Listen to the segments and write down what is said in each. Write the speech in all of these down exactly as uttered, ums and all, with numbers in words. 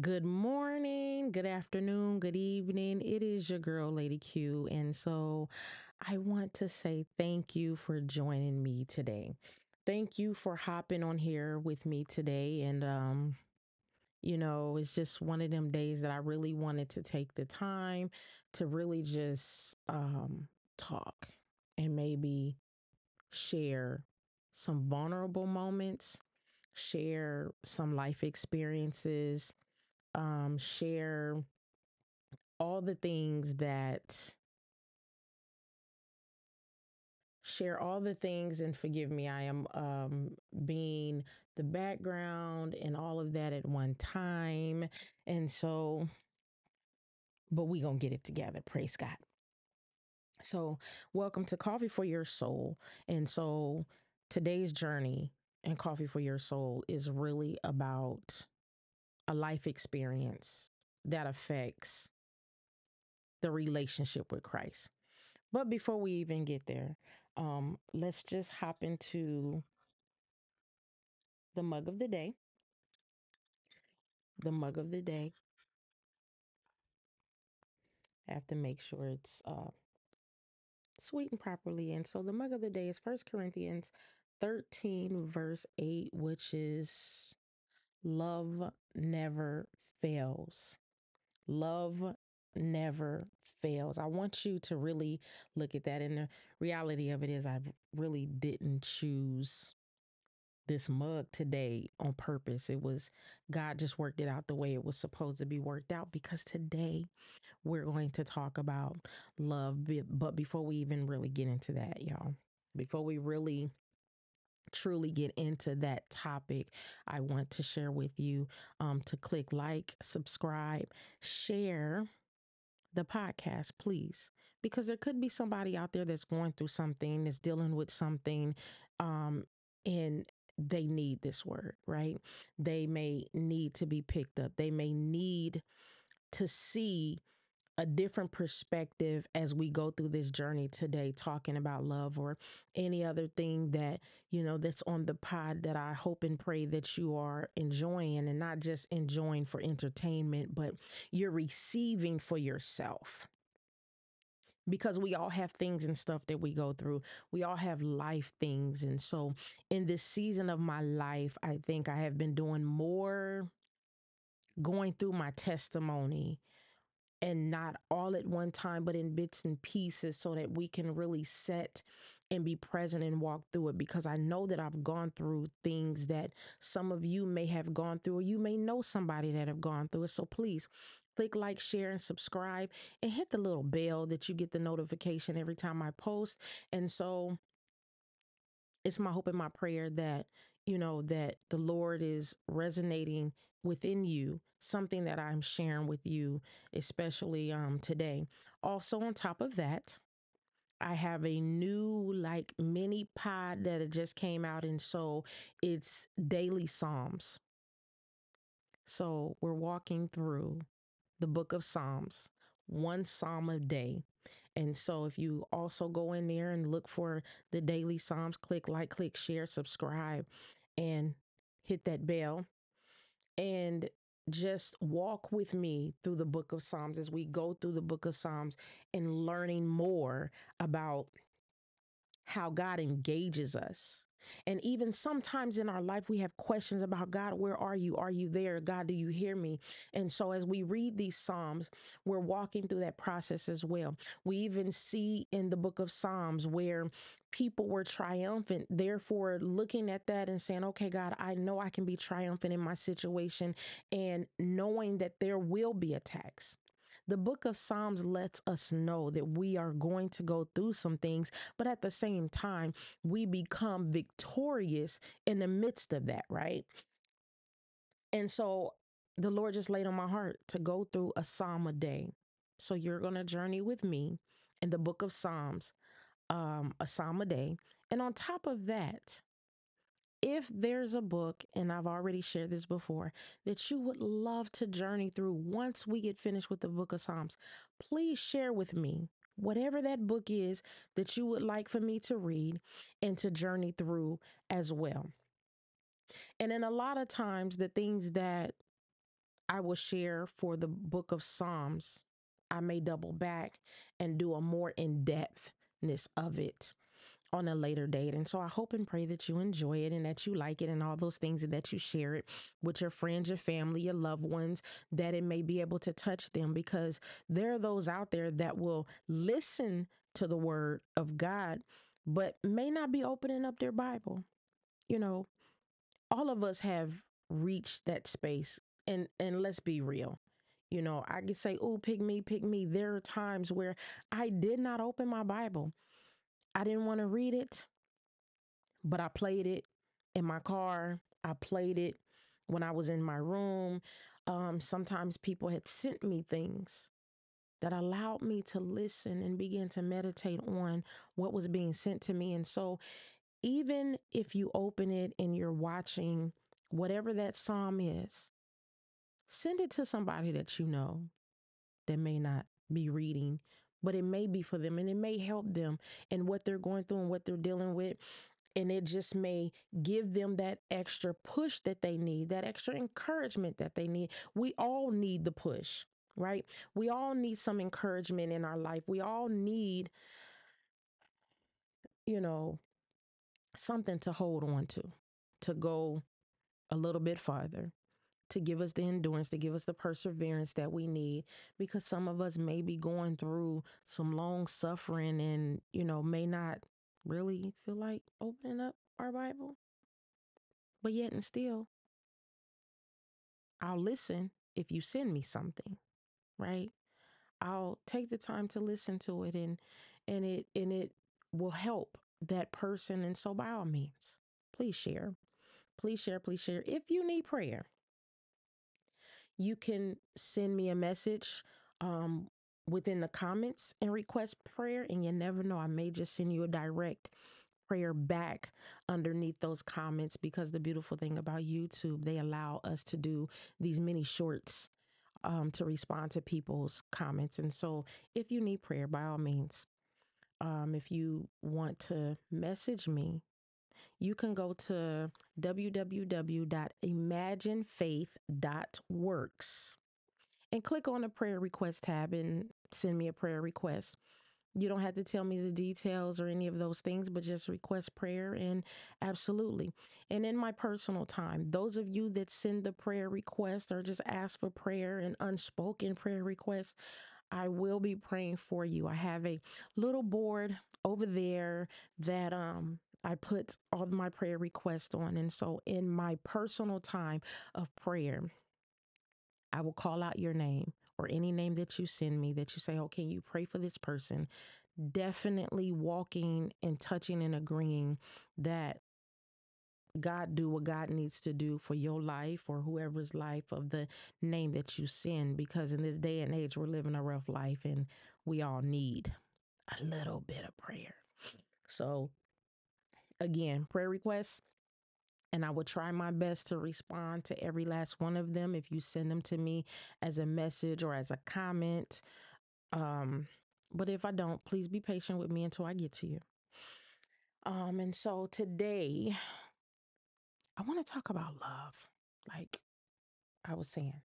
Good morning, good afternoon, good evening. It is your girl, Lady Q. And so I want to say thank you for joining me today. Thank you for hopping on here with me today. And, um, you know, it's just one of them days that I really wanted to take the time to really just um, talk and maybe share some vulnerable moments, share some life experiences, Um, share all the things that share all the things and forgive me, I am um, being the background and all of that at one time. And so, but we gonna get it together. Praise God. So welcome to Coffee for Your Soul. And so today's journey and Coffee for Your Soul is really about a life experience that affects the relationship with Christ. But before we even get there, um, let's just hop into the mug of the day. The mug of the day. I have to make sure it's uh, sweetened properly. And so the mug of the day is First Corinthians thirteen, verse eight, which is love never fails. Love never fails. I want you to really look at that. And the reality of it is I really didn't choose this mug today on purpose. It was God just worked it out the way it was supposed to be worked out, because today we're going to talk about love. But before we even really get into that, y'all, before we really truly get into that topic, I want to share with you um, to click like, subscribe, share the podcast, please, because there could be somebody out there that's going through something, that's dealing with something, um, and they need this word, right? They may need to be picked up. They may need to see a different perspective as we go through this journey today, talking about love or any other thing that, you know, that's on the pod that I hope and pray that you are enjoying, and not just enjoying for entertainment, but you're receiving for yourself. Because we all have things and stuff that we go through. We all have life things. And so in this season of my life, I think I have been doing more going through my testimony, and not all at one time, but in bits and pieces, so that we can really set and be present and walk through it. Because I know that I've gone through things that some of you may have gone through, or you may know somebody that have gone through it. So please click like, share, and subscribe, and hit the little bell that you get the notification every time I post. And so it's my hope and my prayer that, you know, that the Lord is resonating within you, something that I'm sharing with you, especially um, today. Also, on top of that, I have a new like mini pod that it just came out. And so it's daily Psalms. So we're walking through the book of Psalms, one Psalm a day. And so if you also go in there and look for the daily Psalms, click like, click share, subscribe, and hit that bell, and just walk with me through the book of Psalms as we go through the book of Psalms and learning more about how God engages us. And even sometimes in our life, we have questions about God. Where are you? Are you there? God, do you hear me? And so as we read these Psalms, we're walking through that process as well. We even see in the book of Psalms where people were triumphant, therefore looking at that and saying, okay, God, I know I can be triumphant in my situation, and knowing that there will be attacks. The book of Psalms lets us know that we are going to go through some things, but at the same time, we become victorious in the midst of that, right? And so the Lord just laid on my heart to go through a Psalm a day. So you're going to journey with me in the book of Psalms, um, a Psalm a day. And on top of that, if there's a book, and I've already shared this before, that you would love to journey through once we get finished with the book of Psalms, please share with me whatever that book is that you would like for me to read and to journey through as well. And then a lot of times the things that I will share for the book of Psalms. I may double back and do a more in-depthness of it on a later date. And so I hope and pray that you enjoy it and that you like it and all those things, and that you share it with your friends, your family, your loved ones, that it may be able to touch them, because there are those out there that will listen to the word of God, but may not be opening up their Bible. You know, all of us have reached that space. And, and let's be real. You know, I could say, oh, pick me, pick me. There are times where I did not open my Bible. I didn't want to read it, but I played it in my car. I played it when I was in my room. Um, sometimes people had sent me things that allowed me to listen and begin to meditate on what was being sent to me. And so even if you open it and you're watching whatever that psalm is, send it to somebody that you know that may not be reading, but it may be for them, and it may help them in what they're going through and what they're dealing with. And it just may give them that extra push that they need, that extra encouragement that they need. We all need the push, right? We all need some encouragement in our life. We all need, you know, something to hold on to, to go a little bit farther, to give us the endurance, to give us the perseverance that we need, because some of us may be going through some long suffering and, you know, may not really feel like opening up our Bible. But yet and still, I'll listen if you send me something, right? I'll take the time to listen to it, and and it and it will help that person. And so by all means, please share. Please share, please share. If you need prayer, you can send me a message um, within the comments and request prayer. And you never know, I may just send you a direct prayer back underneath those comments, because the beautiful thing about YouTube, they allow us to do these mini shorts um, to respond to people's comments. And so if you need prayer, by all means, um, if you want to message me, you can go to w w w dot imagine faith dot works and click on the prayer request tab and send me a prayer request. You don't have to tell me the details or any of those things, but just request prayer, and absolutely. And in my personal time, those of you that send the prayer request or just ask for prayer and unspoken prayer requests, I will be praying for you. I have a little board over there that, um, I put all my prayer requests on. And so in my personal time of prayer, I will call out your name or any name that you send me that you say, oh, can you pray for this person? Definitely walking and touching and agreeing that God do what God needs to do for your life or whoever's life of the name that you send, because in this day and age, we're living a rough life and we all need a little bit of prayer. So again, prayer requests, and I will try my best to respond to every last one of them. If you send them to me as a message or as a comment, um, but if I don't, please be patient with me until I get to you. Um, and so today, I want to talk about love. Like I was saying,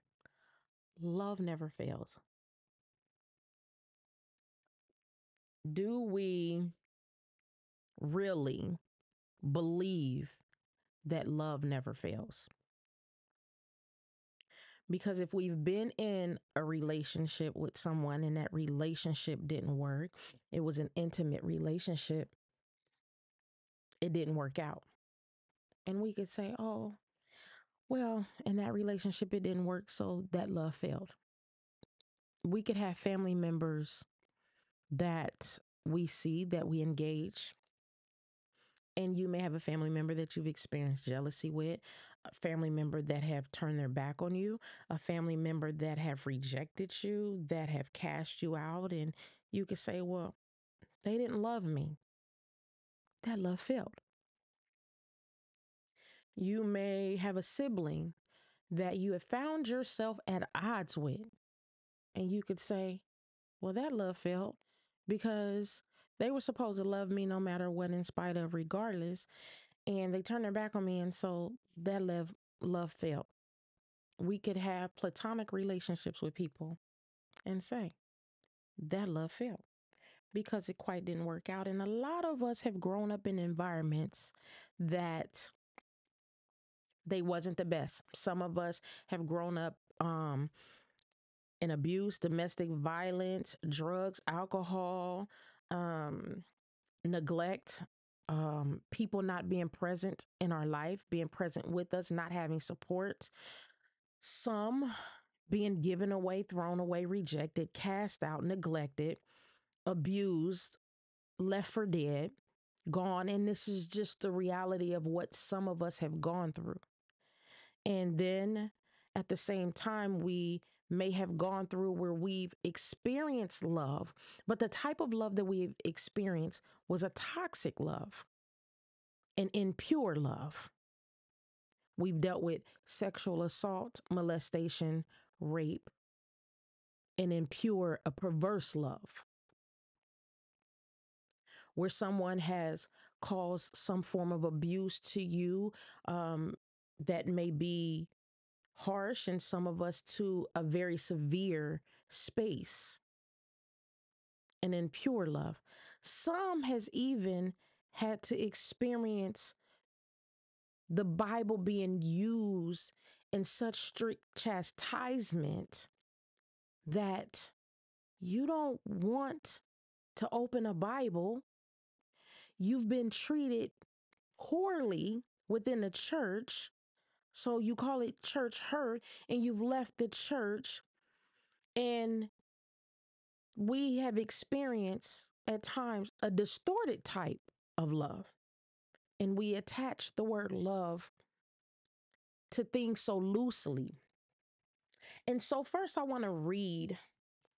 love never fails. Do we really believe that love never fails? Because if we've been in a relationship with someone and that relationship didn't work, it was an intimate relationship, it didn't work out. And we could say, oh, well, in that relationship, it didn't work, so that love failed. We could have family members that we see, that we engage. And you may have a family member that you've experienced jealousy with, a family member that have turned their back on you, a family member that have rejected you, that have cast you out. And you could say, well, they didn't love me. That love failed. You may have a sibling that you have found yourself at odds with. And you could say, well, that love failed because they were supposed to love me no matter what, in spite of, regardless, and they turned their back on me, and so that love, love failed. We could have platonic relationships with people and say that love failed because it quite didn't work out. And a lot of us have grown up in environments that they wasn't the best. Some of us have grown up um, in abuse, domestic violence, drugs, alcohol, um, neglect, um, people not being present in our life, being present with us, not having support. Some being given away, thrown away, rejected, cast out, neglected, abused, left for dead, gone. And this is just the reality of what some of us have gone through. And then at the same time, we may have gone through where we've experienced love, but the type of love that we've experienced was a toxic love, an impure love. We've dealt with sexual assault, molestation, rape, an impure, a perverse love, where someone has caused some form of abuse to you um, that may be harsh, and some of us to a very severe space, an impure love. Some has even had to experience the Bible being used in such strict chastisement that you don't want to open a Bible. You've been treated poorly within the church, so you call it church hurt, and you've left the church. And we have experienced at times a distorted type of love. And we attach the word love to things so loosely. And so first I want to read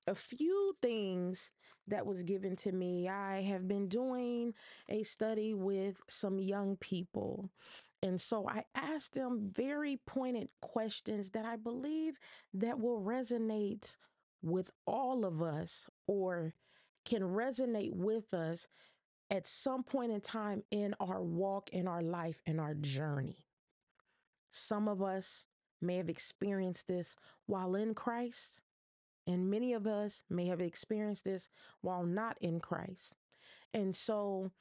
a few things that was given to me. I have been doing a study with some young people. And so I asked them very pointed questions that I believe that will resonate with all of us, or can resonate with us at some point in time in our walk, in our life, in our journey. Some of us may have experienced this while in Christ, and many of us may have experienced this while not in Christ. And so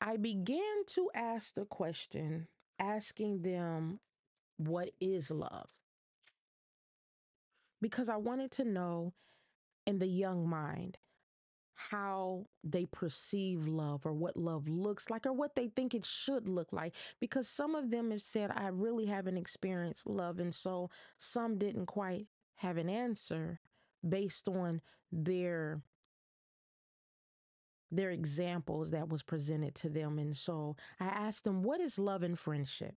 I began to ask the question, asking them, what is love? Because I wanted to know in the young mind how they perceive love, or what love looks like, or what they think it should look like. Because some of them have said, I really haven't experienced love. And so some didn't quite have an answer based on their their examples that was presented to them. And so I asked them, what is love and friendship?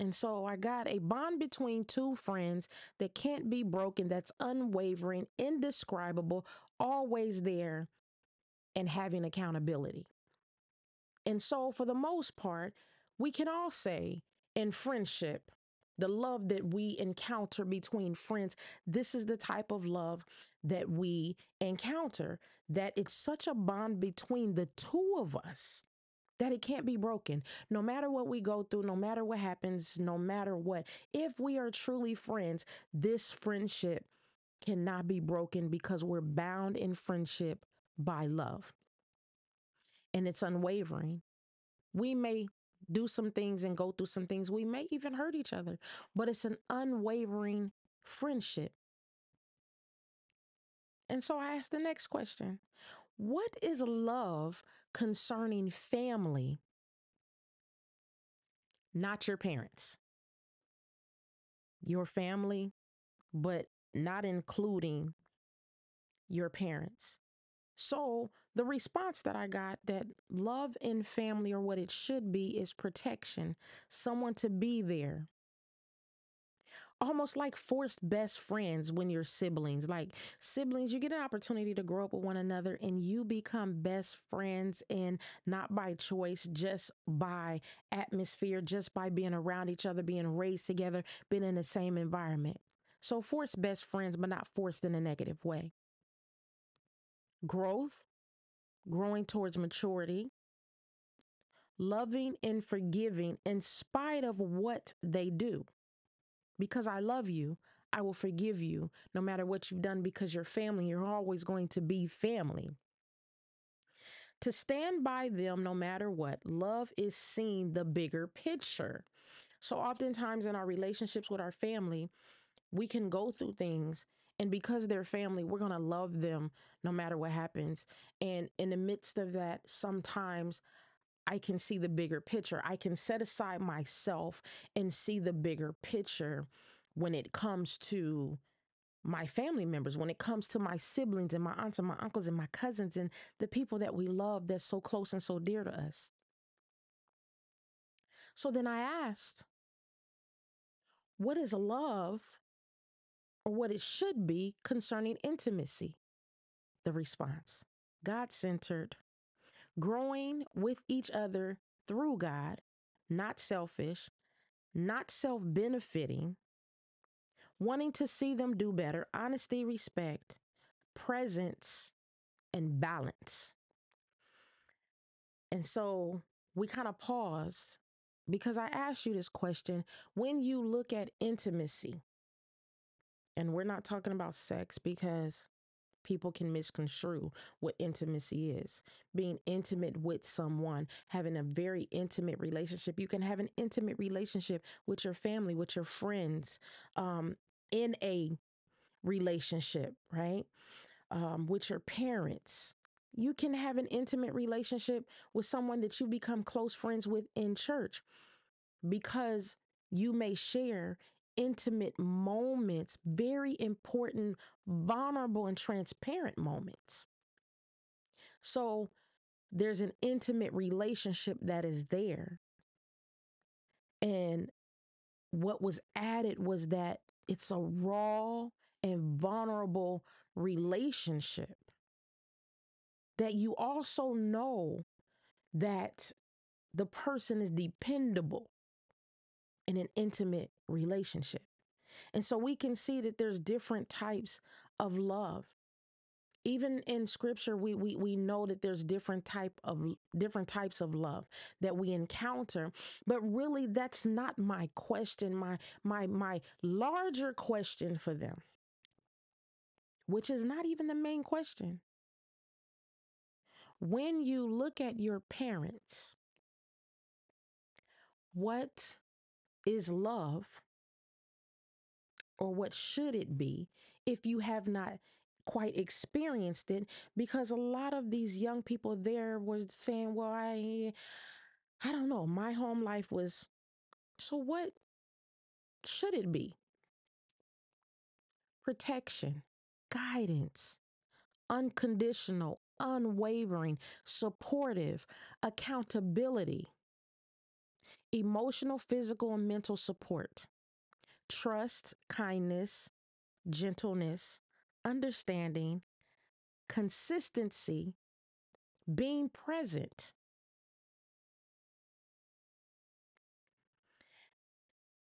And so I got a bond between two friends that can't be broken, that's unwavering, indescribable, always there, and having accountability. And so for the most part, we can all say in friendship, the love that we encounter between friends, this is the type of love that we encounter, that it's such a bond between the two of us that it can't be broken. No matter what we go through, no matter what happens, no matter what, if we are truly friends, this friendship cannot be broken because we're bound in friendship by love. And it's unwavering. We may do some things and go through some things. We may even hurt each other, but it's an unwavering friendship. And so I asked the next question. What is love concerning family, not your parents? Your family, but not including your parents. So the response that I got, that love in family, or what it should be, is protection, someone to be there. Almost like forced best friends when you're siblings. Like siblings, you get an opportunity to grow up with one another, and you become best friends, and not by choice, just by atmosphere, just by being around each other, being raised together, being in the same environment. So forced best friends, but not forced in a negative way. Growth, growing towards maturity, loving and forgiving in spite of what they do. Because I love you, I will forgive you no matter what you've done, because you're family. You're always going to be family. To stand by them no matter what, love is seeing the bigger picture. So oftentimes in our relationships with our family, we can go through things, and because they're family, we're going to love them no matter what happens. And in the midst of that, sometimes I can see the bigger picture. I can set aside myself and see the bigger picture when it comes to my family members, when it comes to my siblings and my aunts and my uncles and my cousins and the people that we love that's so close and so dear to us. So then I asked, what is love, or what it should be, concerning intimacy? The response: God-centered, growing with each other through God, not selfish, not self-benefiting, wanting to see them do better, honesty, respect, presence, and balance. And so we kind of paused, because I asked you this question. When you look at intimacy, and we're not talking about sex, because people can misconstrue what intimacy is. Being intimate with someone, having a very intimate relationship. You can have an intimate relationship with your family, with your friends, um, in a relationship, right? Um, with your parents. You can have an intimate relationship with someone that you become close friends with in church, because you may share intimate moments, very important, vulnerable, and transparent moments. So there's an intimate relationship that is there. And what was added was that it's a raw and vulnerable relationship, that you also know that the person is dependable in an intimate relationship. And so we can see that there's different types of love. Even in scripture, we we we know that there's different type of different types of love that we encounter. But really, that's not my question. My my my larger question for them, which is not even the main question. When you look at your parents, what is love, or what should it be, if you have not quite experienced it? Because a lot of these young people there were saying, well, I, I don't know, my home life was, so what should it be? Protection, guidance, unconditional, unwavering, supportive, accountability, emotional, physical, and mental support, trust, kindness, gentleness, understanding, consistency, being present.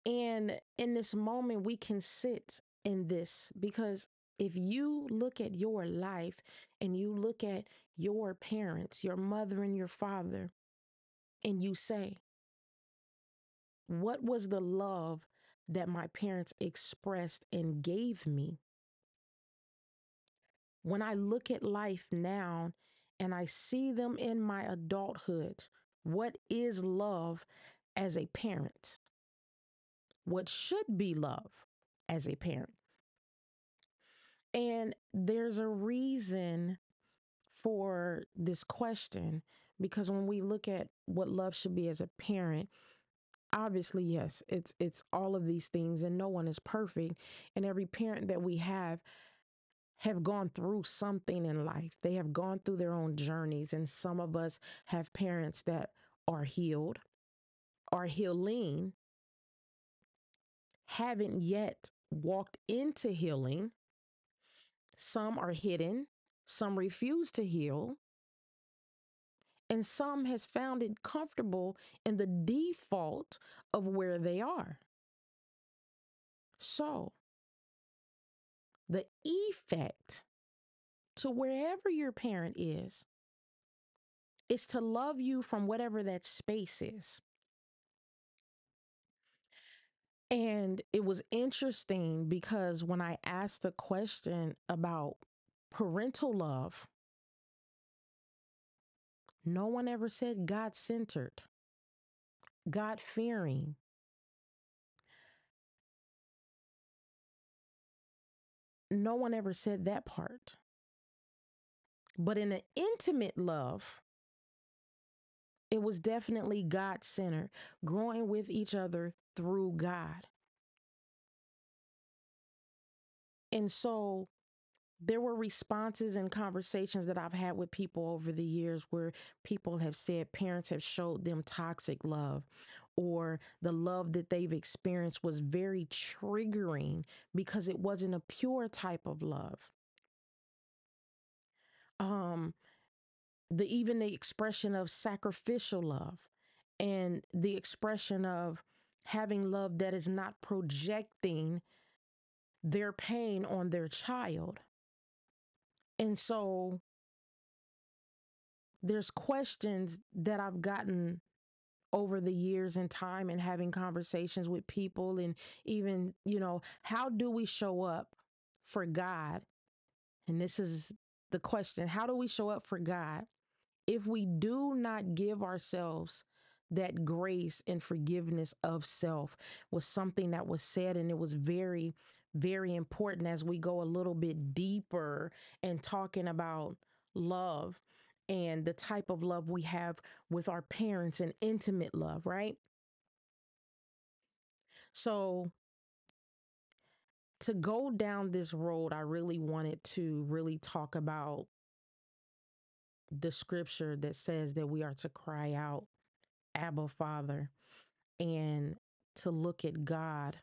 And in this moment, we can sit in this, because if you look at your life and you look at your parents, your mother and your father, and you say, what was the love that my parents expressed and gave me? When I look at life now and I see them in my adulthood, what is love as a parent? What should be love as a parent? And there's a reason for this question, because when we look at what love should be as a parent, obviously, yes, it's it's all of these things, and no one is perfect. And every parent that we have have gone through something in life. They have gone through their own journeys. And some of us have parents that are healed, are healing, haven't yet walked into healing. Some are hidden. Some refuse to heal. And some has found it comfortable in the default of where they are. So the effect to wherever your parent is, is to love you from whatever that space is. And it was interesting because when I asked the question about parental love, no one ever said God-centered, God-fearing. No one ever said that part. But in an intimate love, it was definitely God-centered, growing with each other through God. And so there were responses and conversations that I've had with people over the years where people have said parents have showed them toxic love, or the love that they've experienced was very triggering because it wasn't a pure type of love. Um, the even the expression of sacrificial love, and the expression of having love that is not projecting their pain on their child. And so there's questions that I've gotten over the years and time, and having conversations with people, and even, you know, how do we show up for God? And this is the question. How do we show up for God if we do not give ourselves that grace and forgiveness of self? Was something that was said, and it was very, very important as we go a little bit deeper and talking about love and the type of love we have with our parents and intimate love, right? So to go down this road, I really wanted to really talk about the scripture that says that we are to cry out, Abba, Father, and to look at God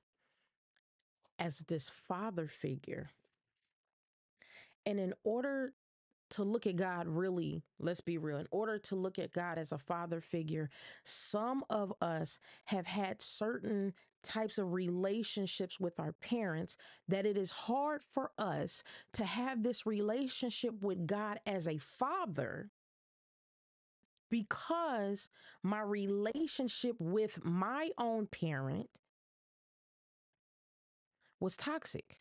as this father figure. And in order to look at God, really, let's be real, in order to look at God as a father figure, some of us have had certain types of relationships with our parents that it is hard for us to have this relationship with God as a father, because my relationship with my own parent was toxic.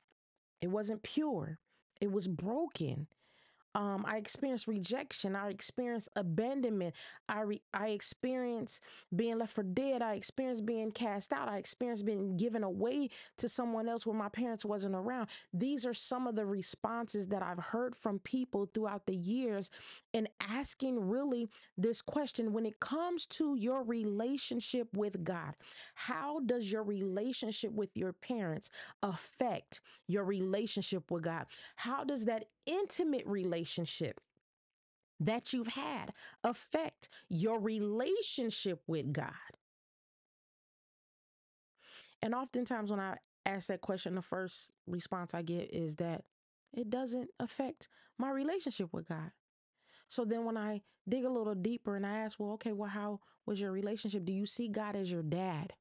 It wasn't pure. It was broken. Um, I experienced rejection. I experienced abandonment. I, re I experienced being left for dead. I experienced being cast out. I experienced being given away to someone else when my parents wasn't around. These are some of the responses that I've heard from people throughout the years, and asking really this question, when it comes to your relationship with God, how does your relationship with your parents affect your relationship with God? How does that intimate relationship that you've had affect your relationship with God? And oftentimes when I ask that question, the first response I get is that it doesn't affect my relationship with God. So then when I dig a little deeper and I ask, well, okay, well, how was your relationship? Do you see God as your dad?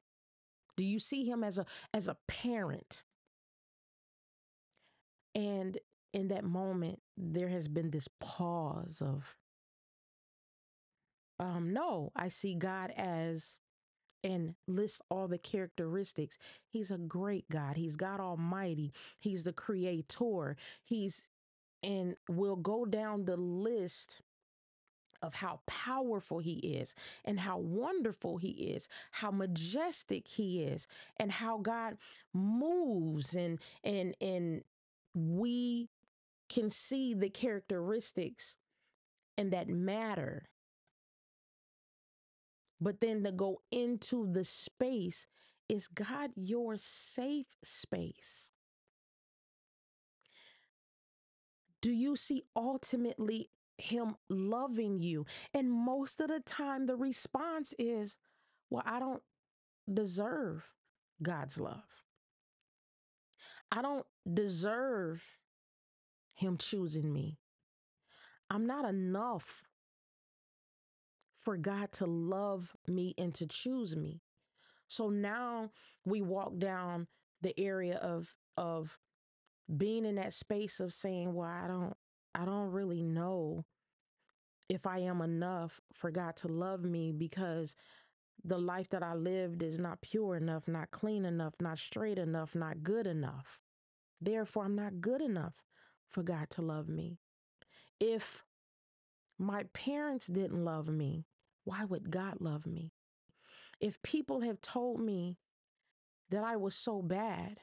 Do you see him as a, as a parent? And in that moment, there has been this pause of, um, no, I see God as, and list all the characteristics. He's a great God. He's God Almighty. He's the creator. He's, and we'll go down the list of how powerful he is, and how wonderful he is, how majestic he is, and how God moves, and, and, and we can see the characteristics and that matter. But then to go into the space, is God your safe space? Do you see ultimately him loving you? And most of the time the response is, well, I don't deserve God's love. I don't deserve him choosing me. I'm not enough for God to love me and to choose me. So now we walk down the area of, of being in that space of saying, well, I don't, I don't really know if I am enough for God to love me, because the life that I lived is not pure enough, not clean enough, not straight enough, not good enough. Therefore, I'm not good enough for God to love me. If my parents didn't love me, why would God love me? If people have told me that I was so bad,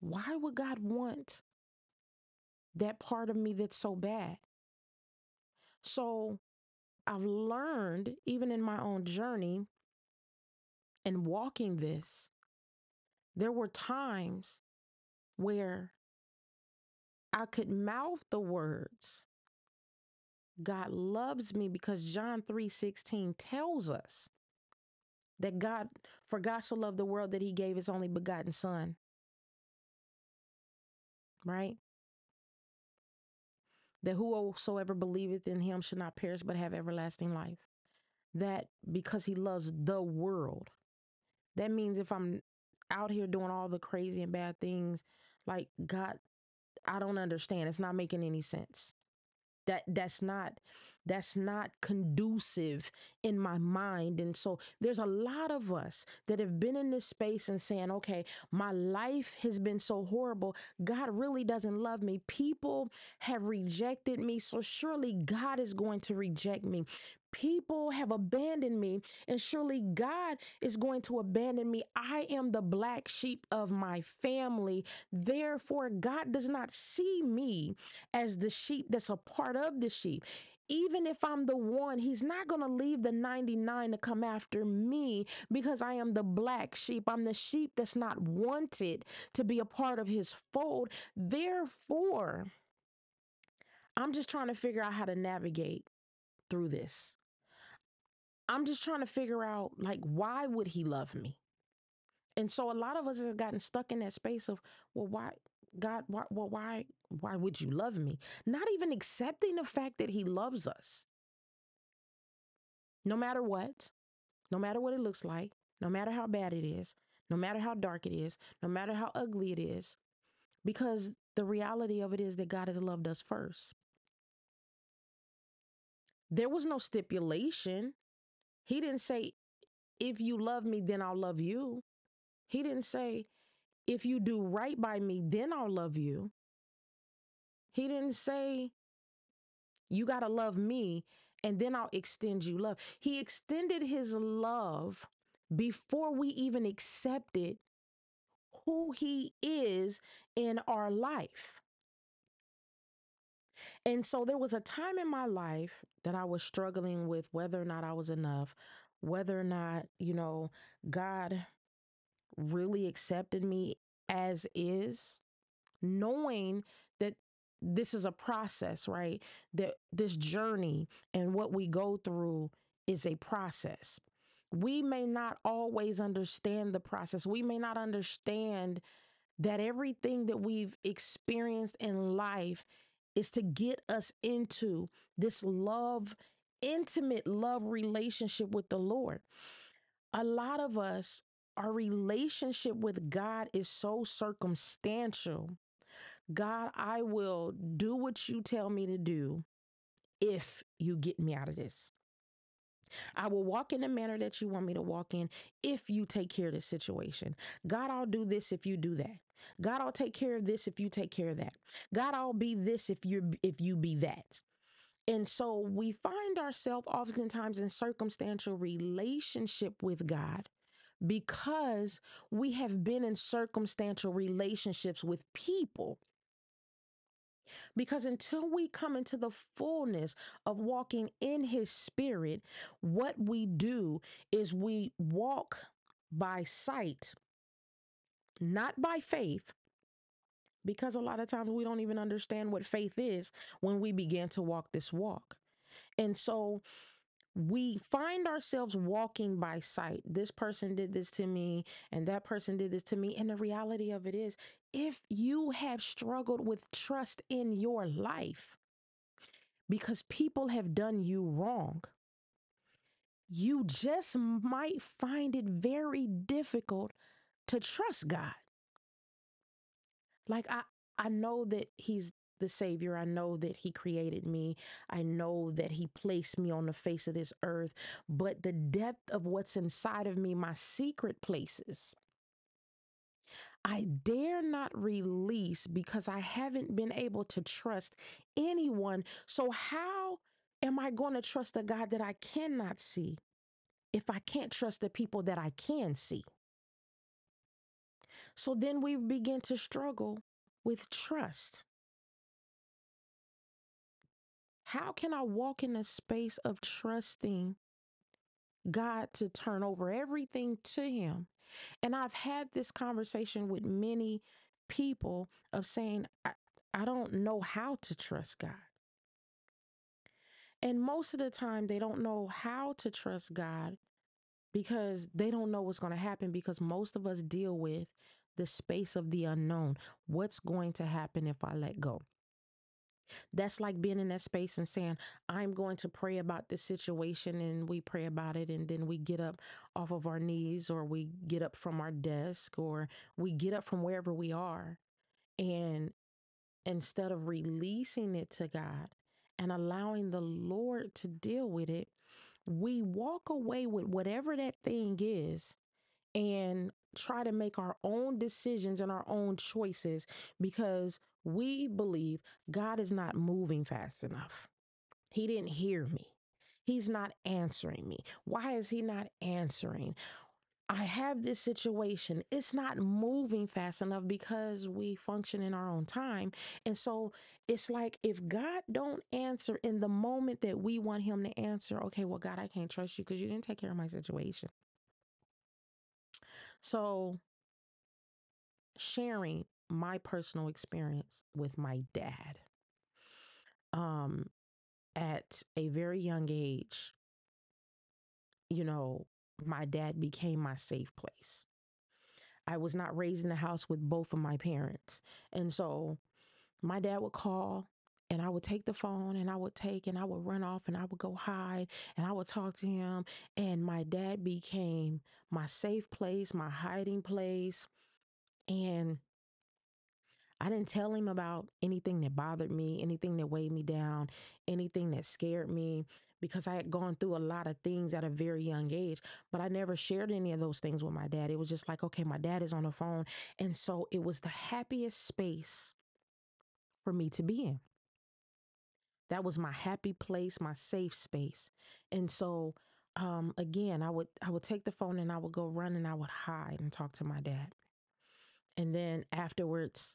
why would God want that part of me that's so bad? So I've learned, even in my own journey and walking this, there were times where I could mouth the words, God loves me, because John three sixteen tells us that God, for God so loved the world that he gave his only begotten son. Right? That whosoever believeth in him should not perish but have everlasting life. That because he loves the world. That means if I'm out here doing all the crazy and bad things, like, God, I don't understand. It's not making any sense. That that's not that's not conducive in my mind. And so there's a lot of us that have been in this space and saying, okay, my life has been so horrible. God really doesn't love me. People have rejected me, so surely God is going to reject me. People have abandoned me, and surely God is going to abandon me. I am the black sheep of my family. Therefore, God does not see me as the sheep that's a part of the sheep. Even if I'm the one, he's not going to leave the ninety-nine to come after me because I am the black sheep. I'm the sheep that's not wanted to be a part of his fold. Therefore, I'm just trying to figure out how to navigate through this. I'm just trying to figure out, like, why would he love me? And so a lot of us have gotten stuck in that space of, well, why, God, why, well, why, why would you love me? Not even accepting the fact that he loves us. No matter what, no matter what it looks like, no matter how bad it is, no matter how dark it is, no matter how ugly it is, because the reality of it is that God has loved us first. There was no stipulation. He didn't say, if you love me, then I'll love you. He didn't say, if you do right by me, then I'll love you. He didn't say, you got to love me, and then I'll extend you love. He extended his love before we even accepted who he is in our life. And so there was a time in my life that I was struggling with whether or not I was enough, whether or not, you know, God really accepted me as is, knowing that this is a process, right? That this journey and what we go through is a process. We may not always understand the process. We may not understand that everything that we've experienced in life is to get us into this love, intimate love relationship with the Lord. A lot of us, our relationship with God is so circumstantial. God, I will do what you tell me to do if you get me out of this. I will walk in the manner that you want me to walk in if you take care of this situation. God, I'll do this if you do that. God, I'll take care of this if you take care of that. God, I'll be this if you if you be that. And so we find ourselves oftentimes in circumstantial relationship with God because we have been in circumstantial relationships with people. Because until we come into the fullness of walking in his spirit, what we do is we walk by sight, not by faith, because a lot of times we don't even understand what faith is when we begin to walk this walk. And so we find ourselves walking by sight. This person did this to me, and that person did this to me. And the reality of it is, if you have struggled with trust in your life because people have done you wrong, you just might find it very difficult to trust God. Like, I, I know that he's the Savior. I know that he created me. I know that he placed me on the face of this earth. But the depth of what's inside of me, my secret places, I dare not release because I haven't been able to trust anyone. So how am I going to trust a God that I cannot see if I can't trust the people that I can see? So then we begin to struggle with trust. How can I walk in a space of trusting God to turn over everything to him? And I've had this conversation with many people of saying, I, I don't know how to trust God. And most of the time, they don't know how to trust God because they don't know what's going to happen, because most of us deal with the space of the unknown. What's going to happen if I let go? That's like being in that space and saying, I'm going to pray about this situation, and we pray about it, and then we get up off of our knees, or we get up from our desk, or we get up from wherever we are. And instead of releasing it to God and allowing the Lord to deal with it, we walk away with whatever that thing is and try to make our own decisions and our own choices because we believe God is not moving fast enough. He didn't hear me. He's not answering me. Why is he not answering? I have this situation. It's not moving fast enough, because we function in our own time. And so it's like, if God don't answer in the moment that we want him to answer, okay, well, God, I can't trust you because you didn't take care of my situation. So sharing my personal experience with my dad, um, at a very young age, you know, my dad became my safe place. I was not raised in the house with both of my parents. And so my dad would call, and I would take the phone, and I would take, and I would run off, and I would go hide, and I would talk to him. And my dad became my safe place, my hiding place. And I didn't tell him about anything that bothered me, anything that weighed me down, anything that scared me, because I had gone through a lot of things at a very young age, but I never shared any of those things with my dad. It was just like, okay, my dad is on the phone. And so it was the happiest space for me to be in. That was my happy place, my safe space. And so, um, again, I would I would take the phone, and I would go run, and I would hide and talk to my dad. And then afterwards,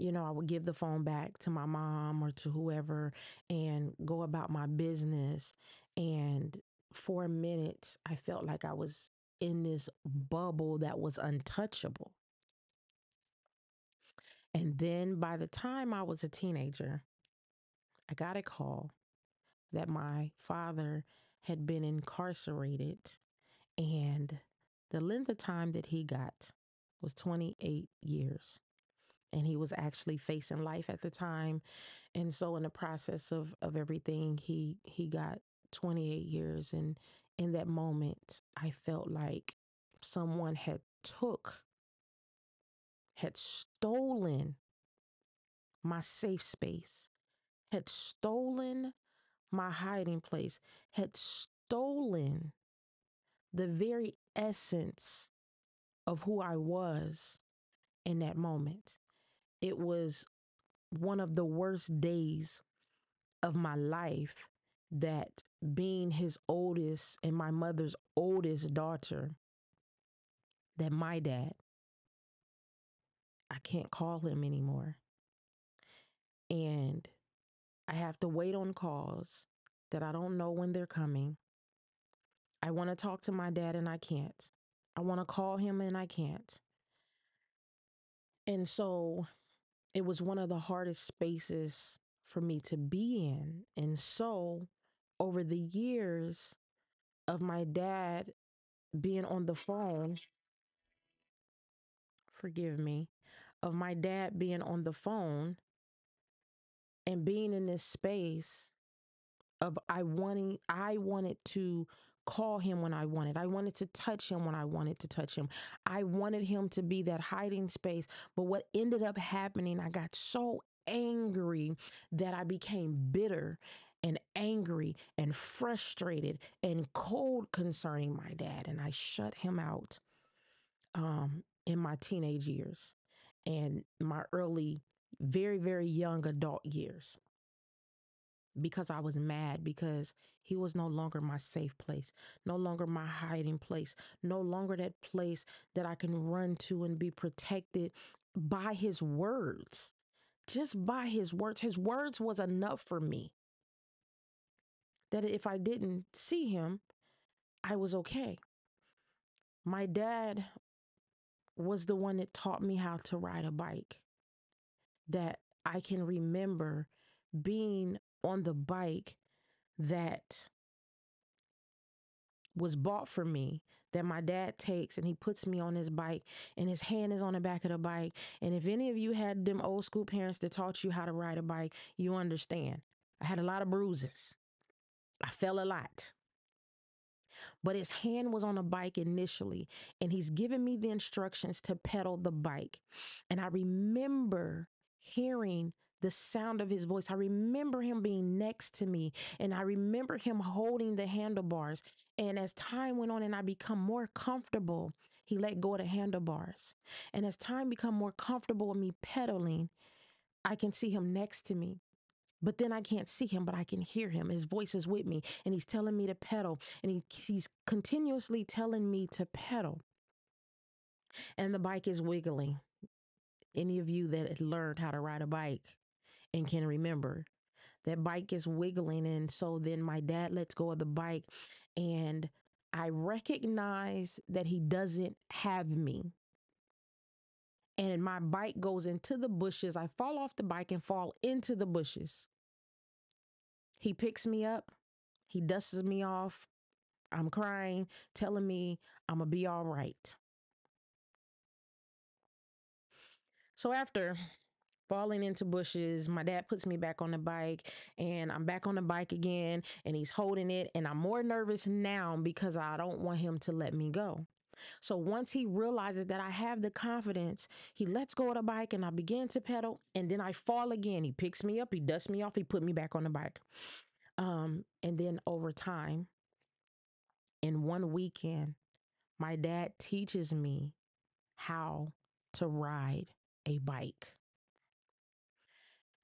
you know, I would give the phone back to my mom or to whoever and go about my business. And for a minute, I felt like I was in this bubble that was untouchable. And then by the time I was a teenager, I got a call that my father had been incarcerated, and the length of time that he got was twenty-eight years. And he was actually facing life at the time. And so in the process of, of everything, he, he got twenty-eight years. And in that moment, I felt like someone had took, had stolen my safe space, had stolen my hiding place, had stolen the very essence of who I was in that moment. It was one of the worst days of my life, that being his oldest and my mother's oldest daughter, that my dad, I can't call him anymore. And I have to wait on calls that I don't know when they're coming. I want to talk to my dad, and I can't. I want to call him, and I can't. And so it was one of the hardest spaces for me to be in. And so over the years of my dad being on the phone, forgive me, of my dad being on the phone and being in this space of I wanting, I wanted to call him when I wanted. I wanted to touch him when I wanted to touch him. I wanted him to be that hiding space. But what ended up happening, I got so angry that I became bitter and angry and frustrated and cold concerning my dad. And I shut him out um, in my teenage years and my early, very, very young adult years, because I was mad because he was no longer my safe place, no longer my hiding place, no longer that place that I can run to and be protected by his words, just by his words. His words was enough for me, that if I didn't see him, I was okay. My dad was the one that taught me how to ride a bike, that I can remember being on the bike that was bought for me, that my dad takes and he puts me on his bike and his hand is on the back of the bike. And if any of you had them old school parents that taught you how to ride a bike, you understand. I had a lot of bruises. I fell a lot. But his hand was on a bike initially, and he's giving me the instructions to pedal the bike. And I remember hearing the sound of his voice. I remember him being next to me, and I remember him holding the handlebars. And as time went on and I become more comfortable, he let go of the handlebars. And as time become more comfortable with me pedaling, I can see him next to me. But then I can't see him, but I can hear him. His voice is with me, and he's telling me to pedal, and he, he's continuously telling me to pedal. And the bike is wiggling. Any of you that learned how to ride a bike and can remember, that bike is wiggling. And so then my dad lets go of the bike, and I recognize that he doesn't have me. And my bike goes into the bushes. I fall off the bike and fall into the bushes. He picks me up. He dusts me off. I'm crying, telling me I'm gonna be all right. So after falling into bushes, my dad puts me back on the bike, and I'm back on the bike again, and he's holding it. And I'm more nervous now because I don't want him to let me go. So once he realizes that I have the confidence, he lets go of the bike, and I begin to pedal, and then I fall again. He picks me up, he dusts me off, he put me back on the bike. Um, and then over time, in one weekend, my dad teaches me how to ride a bike.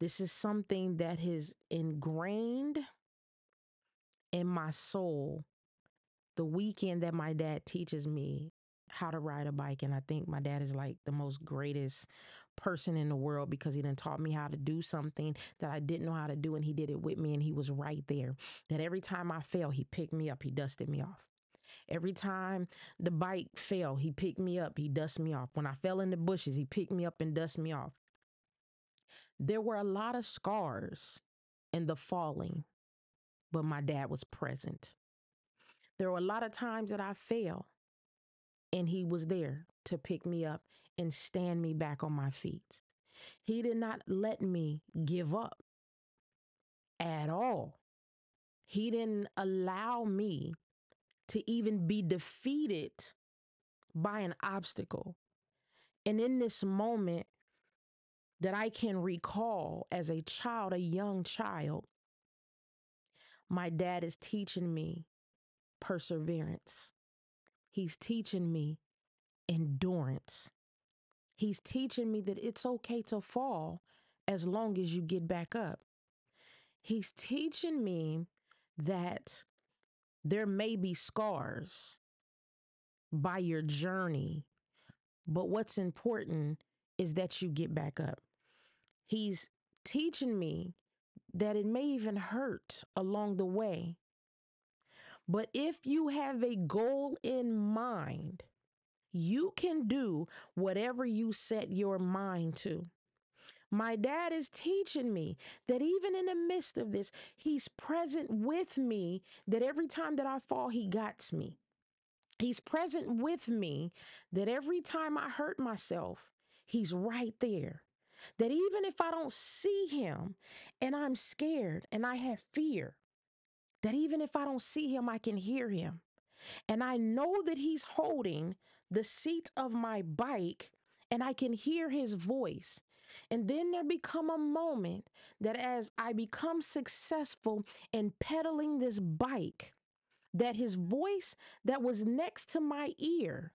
This is something that is ingrained in my soul. The weekend that my dad teaches me how to ride a bike, and I think my dad is like the most greatest person in the world, because he done taught me how to do something that I didn't know how to do, and he did it with me, and he was right there. That every time I fell, he picked me up, he dusted me off. Every time the bike fell, he picked me up, he dusted me off. When I fell in the bushes, he picked me up and dusted me off. There were a lot of scars in the falling, but my dad was present. There were a lot of times that I fell, and he was there to pick me up and stand me back on my feet. He did not let me give up at all. He didn't allow me to even be defeated by an obstacle. And in this moment that I can recall as a child, a young child, my dad is teaching me perseverance. He's teaching me endurance. He's teaching me that it's okay to fall as long as you get back up. He's teaching me that there may be scars by your journey, but what's important is that you get back up. He's teaching me that it may even hurt along the way, but if you have a goal in mind, you can do whatever you set your mind to. My dad is teaching me that even in the midst of this, he's present with me, that every time that I fall, he got me. He's present with me, that every time I hurt myself, he's right there. That even if I don't see him and I'm scared and I have fear, that even if I don't see him, I can hear him. And I know that he's holding the seat of my bike and I can hear his voice. And then there become a moment that as I become successful in pedaling this bike, that his voice that was next to my ear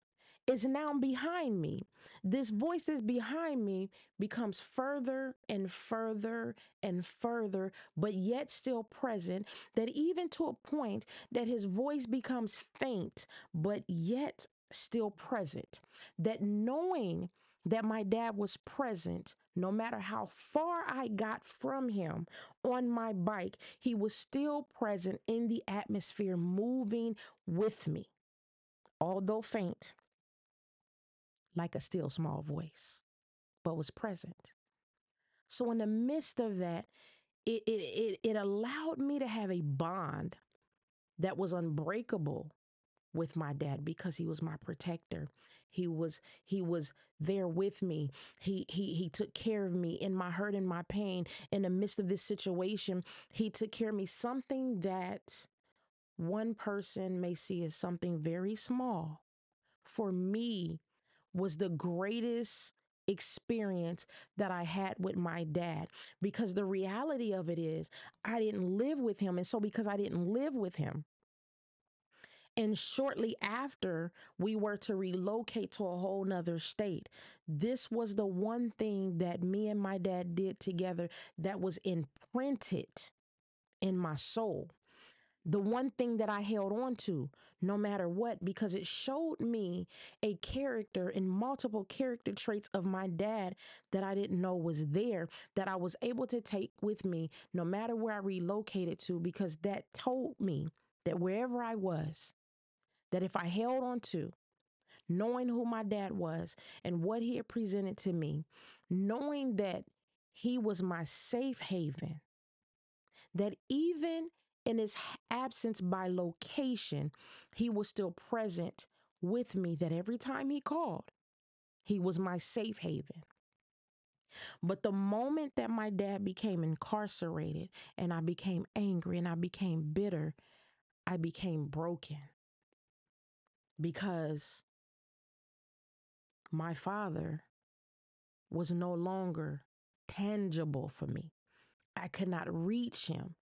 is now behind me. This voice that's behind me becomes further and further and further, but yet still present, that even to a point that his voice becomes faint, but yet still present. That knowing that my dad was present, no matter how far I got from him on my bike, he was still present in the atmosphere, moving with me, although faint, like a still small voice, but was present. So in the midst of that, it, it, it, it allowed me to have a bond that was unbreakable with my dad, because he was my protector. He was he was there with me. He he he took care of me in my hurt and my pain. In the midst of this situation, he took care of me. Something that one person may see as something very small, for me, was the greatest experience that I had with my dad, because the reality of it is I didn't live with him. And so because I didn't live with him, and shortly after we were to relocate to a whole nother state, this was the one thing that me and my dad did together that was imprinted in my soul. The one thing that I held on to no matter what, because it showed me a character and multiple character traits of my dad that I didn't know was there, that I was able to take with me no matter where I relocated to, because that told me that wherever I was, that if I held on to knowing who my dad was and what he had presented to me, knowing that he was my safe haven, that even in his absence by location, he was still present with me, that every time he called, he was my safe haven. But the moment that my dad became incarcerated and I became angry and I became bitter, I became broken, because my father was no longer tangible for me. I could not reach him.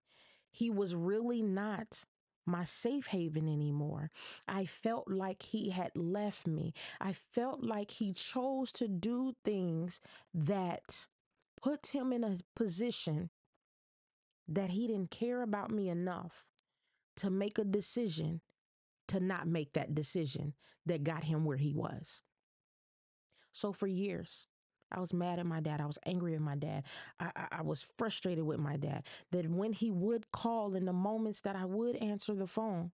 He was really not my safe haven anymore. I felt like he had left me. I felt like he chose to do things that put him in a position that he didn't care about me enough to make a decision, to not make that decision that got him where he was. So for years, I was mad at my dad. I was angry at my dad. I, I, I was frustrated with my dad, that when he would call, in the moments that I would answer the phone,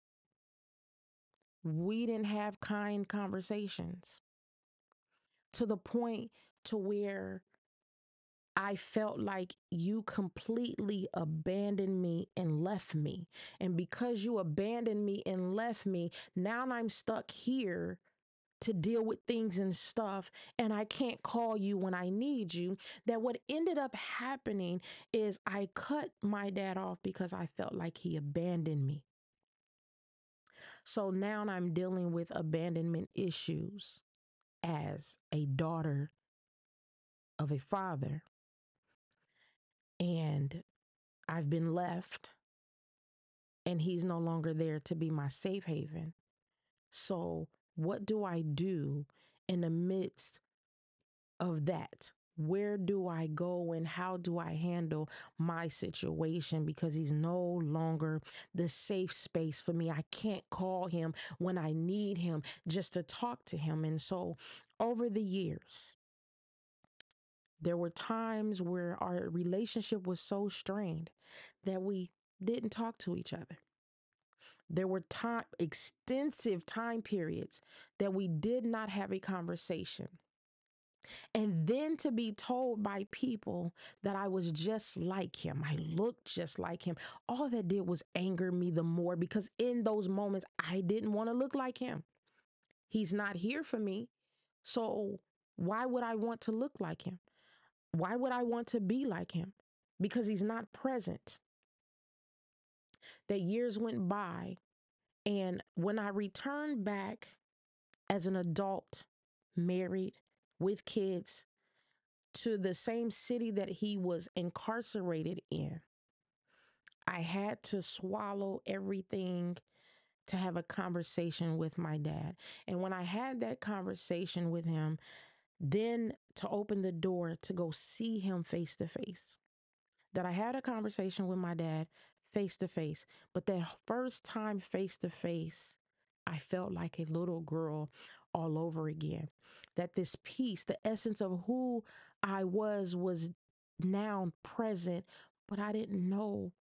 we didn't have kind conversations, to the point to where I felt like you completely abandoned me and left me. And because you abandoned me and left me, now I'm stuck here to deal with things and stuff, and I can't call you when I need you. That what ended up happening is I cut my dad off because I felt like he abandoned me. So now I'm dealing with abandonment issues as a daughter of a father, and I've been left, and he's no longer there to be my safe haven. So what do I do in the midst of that? Where do I go, and how do I handle my situation? Because he's no longer the safe space for me. I can't call him when I need him just to talk to him. And so over the years, there were times where our relationship was so strained that we didn't talk to each other. There were time, extensive time periods that we did not have a conversation. And then to be told by people that I was just like him, I looked just like him, all that did was anger me the more, because in those moments, I didn't want to look like him. He's not here for me, so why would I want to look like him? Why would I want to be like him? Because he's not present. That years went by, and when I returned back as an adult, married, with kids to the same city that he was incarcerated in. I had to swallow everything to have a conversation with my dad. And when I had that conversation with him, then to open the door to go see him face to face, that I had a conversation with my dad face to face. But that first time face to face, I felt like a little girl all over again, that this peace, the essence of who I was, was now present, but I didn't know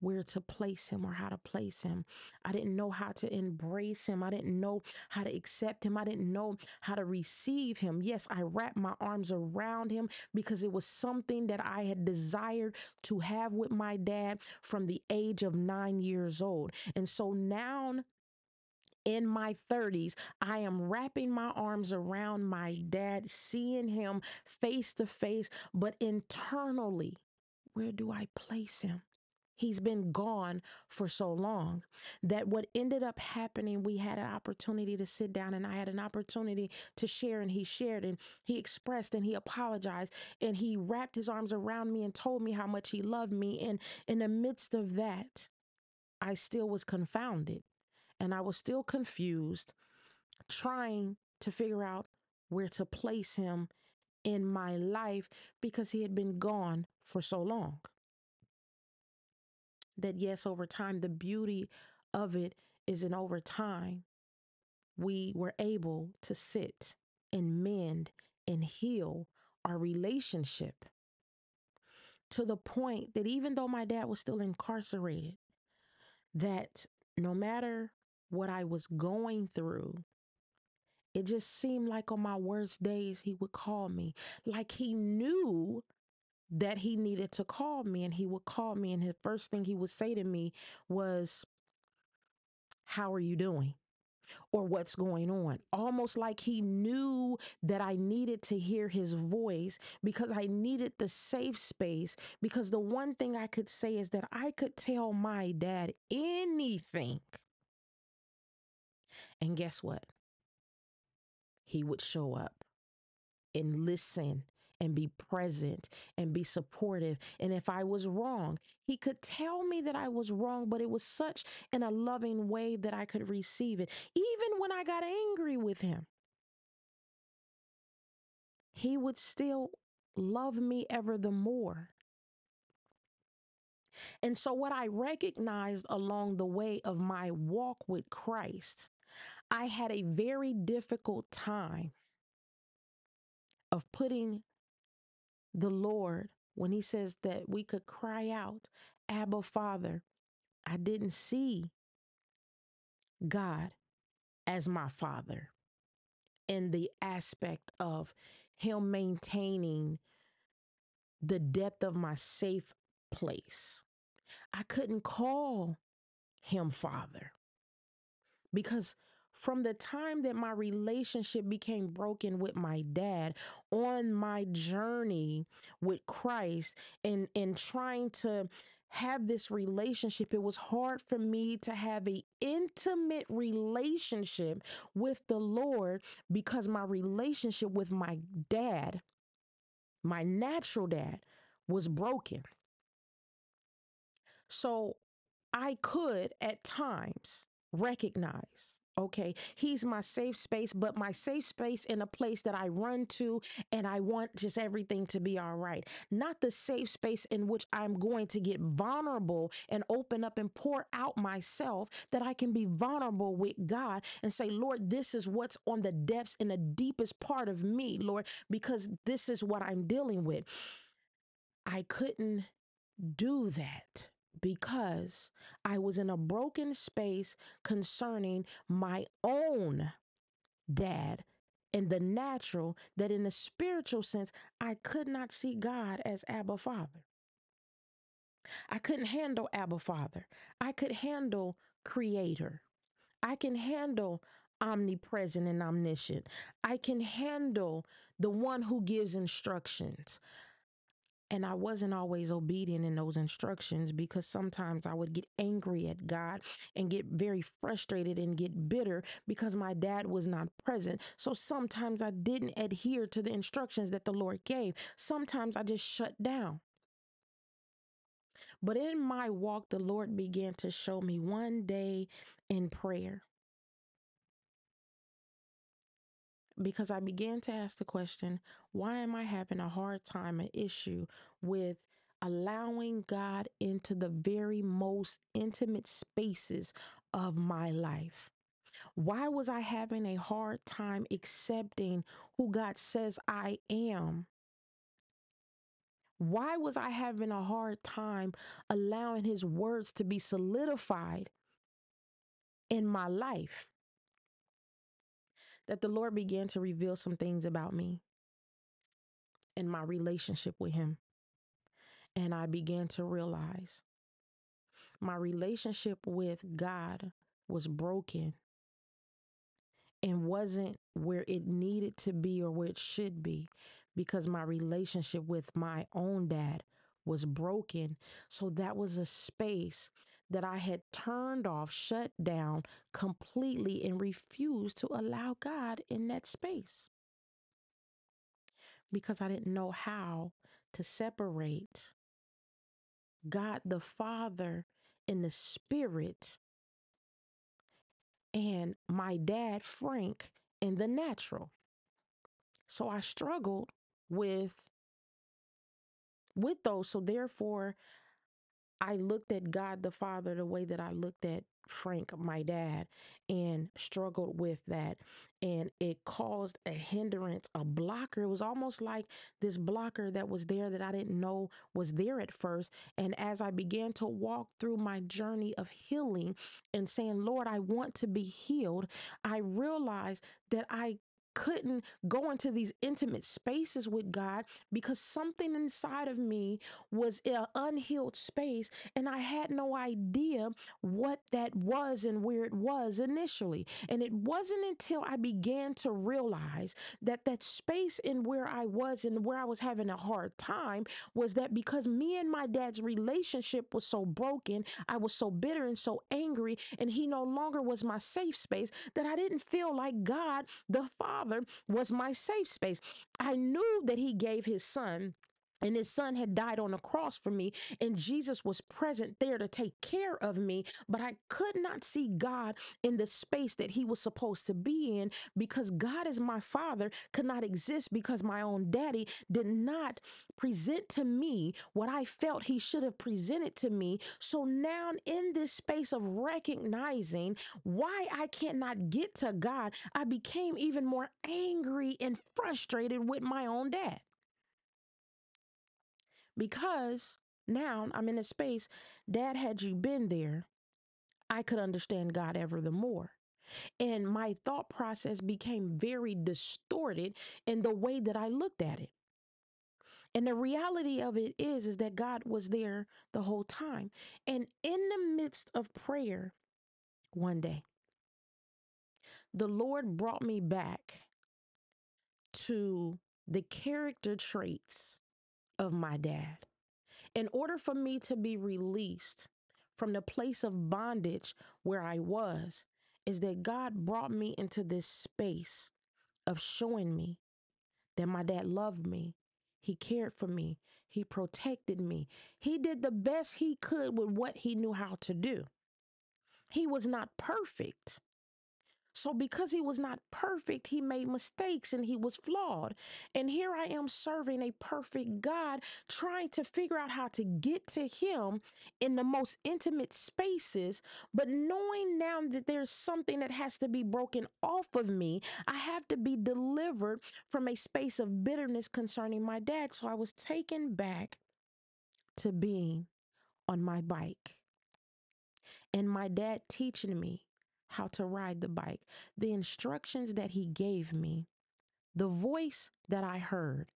where to place him or how to place him. I didn't know how to embrace him. I didn't know how to accept him. I didn't know how to receive him. Yes, I wrapped my arms around him because it was something that I had desired to have with my dad from the age of nine years old. And so now in my thirties, I am wrapping my arms around my dad, seeing him face to face, but internally, where do I place him? He's been gone for so long that what ended up happening, we had an opportunity to sit down and I had an opportunity to share, and he shared and he expressed and he apologized and he wrapped his arms around me and told me how much he loved me. And in the midst of that, I still was confounded and I was still confused, trying to figure out where to place him in my life because he had been gone for so long. That yes, over time, the beauty of it is in over time, we were able to sit and mend and heal our relationship to the point that even though my dad was still incarcerated, that no matter what I was going through, it just seemed like on my worst days, he would call me, like he knew that he needed to call me, and he would call me, and his first thing he would say to me was, "How are you doing?" or "What's going on?" Almost like he knew that I needed to hear his voice because I needed the safe space, because the one thing I could say is that I could tell my dad anything. And guess what? He would show up and listen and be present and be supportive. And if I was wrong, he could tell me that I was wrong, but it was such in a loving way that I could receive it. Even when I got angry with him, he would still love me ever the more. And so what I recognized along the way of my walk with Christ, I had a very difficult time of putting the Lord, when he says that we could cry out, "Abba, Father," I didn't see God as my father in the aspect of him maintaining the depth of my safe place. I couldn't call him father because from the time that my relationship became broken with my dad, on my journey with Christ and, and trying to have this relationship, it was hard for me to have an intimate relationship with the Lord because my relationship with my dad, my natural dad, was broken. So I could at times recognize, okay, he's my safe space, but my safe space in a place that I run to and I want just everything to be all right. Not the safe space in which I'm going to get vulnerable and open up and pour out myself, that I can be vulnerable with God and say, "Lord, this is what's on the depths and the deepest part of me, Lord, because this is what I'm dealing with." I couldn't do that, because I was in a broken space concerning my own dad in the natural, that in the spiritual sense, I could not see God as Abba Father. I couldn't handle Abba Father. I could handle Creator. I can handle omnipresent and omniscient. I can handle the one who gives instructions. And I wasn't always obedient in those instructions, because sometimes I would get angry at God and get very frustrated and get bitter because my dad was not present. So sometimes I didn't adhere to the instructions that the Lord gave. Sometimes I just shut down. But in my walk, the Lord began to show me one day in prayer, because I began to ask the question, why am I having a hard time, an issue with allowing God into the very most intimate spaces of my life? Why was I having a hard time accepting who God says I am? Why was I having a hard time allowing his words to be solidified in my life? That the Lord began to reveal some things about me and my relationship with him. And I began to realize my relationship with God was broken and wasn't where it needed to be or where it should be, because my relationship with my own dad was broken. So that was a space that I had turned off, shut down completely, and refused to allow God in that space, because I didn't know how to separate God the Father in the spirit and my dad, Frank, in the natural. So I struggled with, with those. So therefore, I looked at God the Father the way that I looked at Frank, my dad, and struggled with that. And it caused a hindrance, a blocker. It was almost like this blocker that was there that I didn't know was there at first. And as I began to walk through my journey of healing and saying, Lord, I want to be healed, I realized that I couldn't go into these intimate spaces with God, because something inside of me was an unhealed space, and I had no idea what that was and where it was initially. And it wasn't until I began to realize that that space and where I was and where I was having a hard time was that because me and my dad's relationship was so broken, I was so bitter and so angry, and he no longer was my safe space, that I didn't feel like God the Father was my safe space. I knew that he gave his son, and his son had died on the cross for me, and Jesus was present there to take care of me, but I could not see God in the space that he was supposed to be in, because God as my father could not exist, because my own daddy did not present to me what I felt he should have presented to me. So now in this space of recognizing why I cannot get to God, I became even more angry and frustrated with my own dad. Because now I'm in a space, Dad, had you been there, I could understand God ever the more. And my thought process became very distorted in the way that I looked at it. And the reality of it is, is that God was there the whole time. And in the midst of prayer, one day, the Lord brought me back to the character traits of my dad. In order for me to be released from the place of bondage where I was, is that God brought me into this space of showing me that my dad loved me. He cared for me. He protected me. He did the best he could with what he knew how to do. He was not perfect. So because he was not perfect, he made mistakes and he was flawed. And here I am serving a perfect God, trying to figure out how to get to him in the most intimate spaces. But knowing now that there's something that has to be broken off of me, I have to be delivered from a space of bitterness concerning my dad. So I was taken back to being on my bike and my dad teaching me how to ride the bike, the instructions that he gave me, the voice that I heard,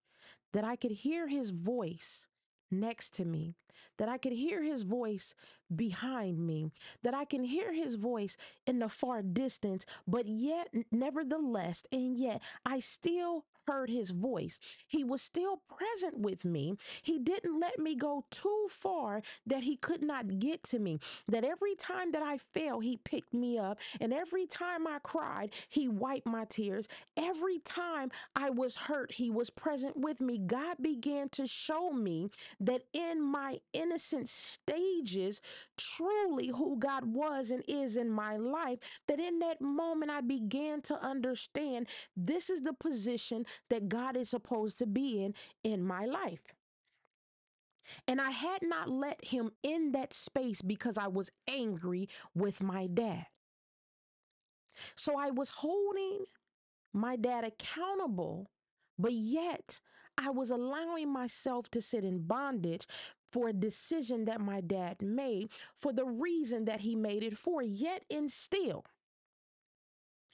that I could hear his voice next to me, that I could hear his voice behind me, that I can hear his voice in the far distance, but yet, nevertheless, and yet I still heard his voice. He was still present with me. He didn't let me go too far that he could not get to me, that every time that I fell, he picked me up, and every time I cried, he wiped my tears. Every time I was hurt, he was present with me. God began to show me that in my innocent stages, truly who God was and is in my life, that in that moment I began to understand this is the position that God is supposed to be in in my life. And I had not let him in that space because I was angry with my dad. So I was holding my dad accountable, but yet I was allowing myself to sit in bondage for a decision that my dad made for the reason that he made it for. Yet and still,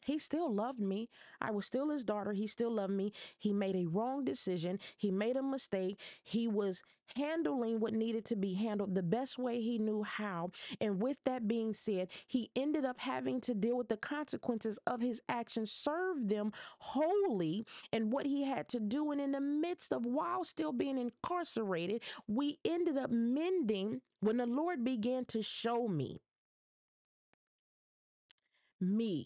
he still loved me. I was still his daughter. He still loved me. He made a wrong decision. He made a mistake. He was handling what needed to be handled the best way he knew how. And with that being said, he ended up having to deal with the consequences of his actions, serve them wholly in what he had to do. And in the midst of while still being incarcerated, we ended up mending when the Lord began to show me. Me.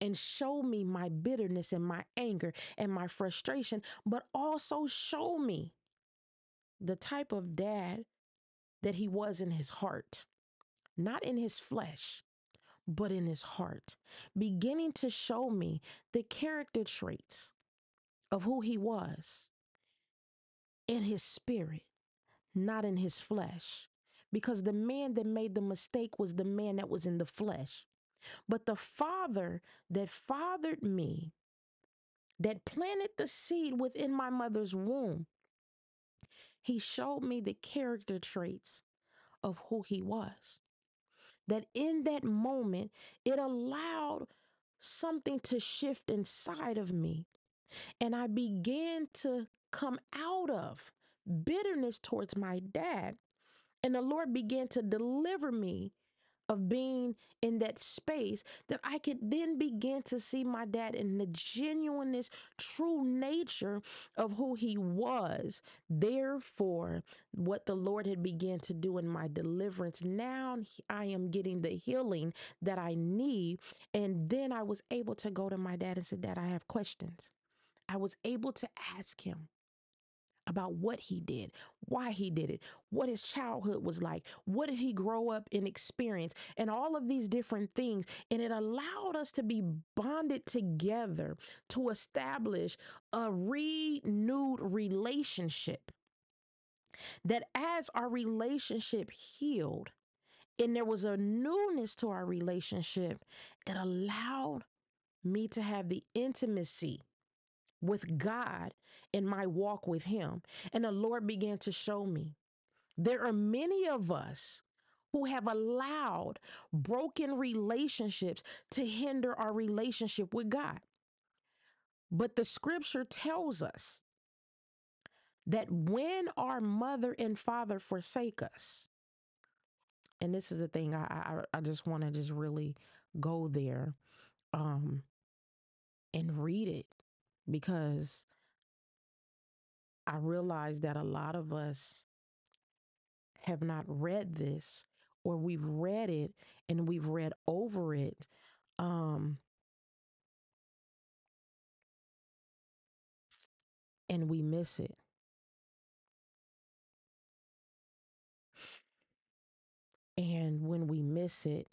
And show me my bitterness and my anger and my frustration, but also show me the type of dad that he was in his heart, not in his flesh, but in his heart, beginning to show me the character traits of who he was in his spirit, not in his flesh, because the man that made the mistake was the man that was in the flesh. But the father that fathered me, that planted the seed within my mother's womb, he showed me the character traits of who he was. That in that moment, it allowed something to shift inside of me. And I began to come out of bitterness towards my dad. And the Lord began to deliver me of being in that space that I could then begin to see my dad in the genuineness, true nature of who he was. Therefore, what the Lord had began to do in my deliverance, now I am getting the healing that I need. And then I was able to go to my dad and say, Dad, I have questions. I was able to ask him about what he did, why he did it, what his childhood was like, what did he grow up and experience, and all of these different things. And it allowed us to be bonded together to establish a renewed relationship. That as our relationship healed and there was a newness to our relationship, it allowed me to have the intimacy with God in my walk with him. And the Lord began to show me there are many of us who have allowed broken relationships to hinder our relationship with God. But the scripture tells us that when our mother and father forsake us, and this is the thing, I, I, I just want to just really go there um, and read it. Because I realize that a lot of us have not read this, or we've read it and we've read over it. Um, and we miss it. And when we miss it,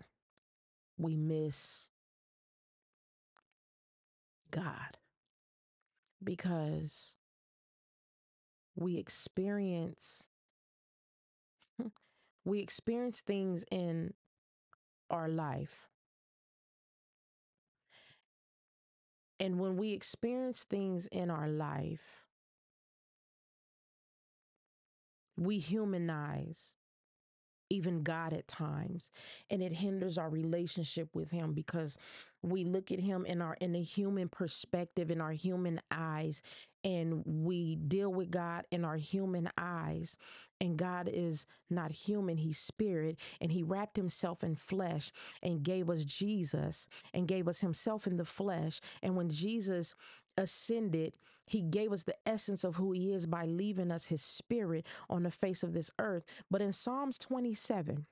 we miss God. Because we experience, we experience things in our life. And when we experience things in our life, we humanize even God at times, and it hinders our relationship with him because we look at him in our in a human perspective, in our human eyes, and we deal with God in our human eyes, and God is not human, he's spirit, and he wrapped himself in flesh and gave us Jesus and gave us himself in the flesh. And when Jesus ascended, he gave us the essence of who he is by leaving us his spirit on the face of this earth. But in Psalms twenty-seven,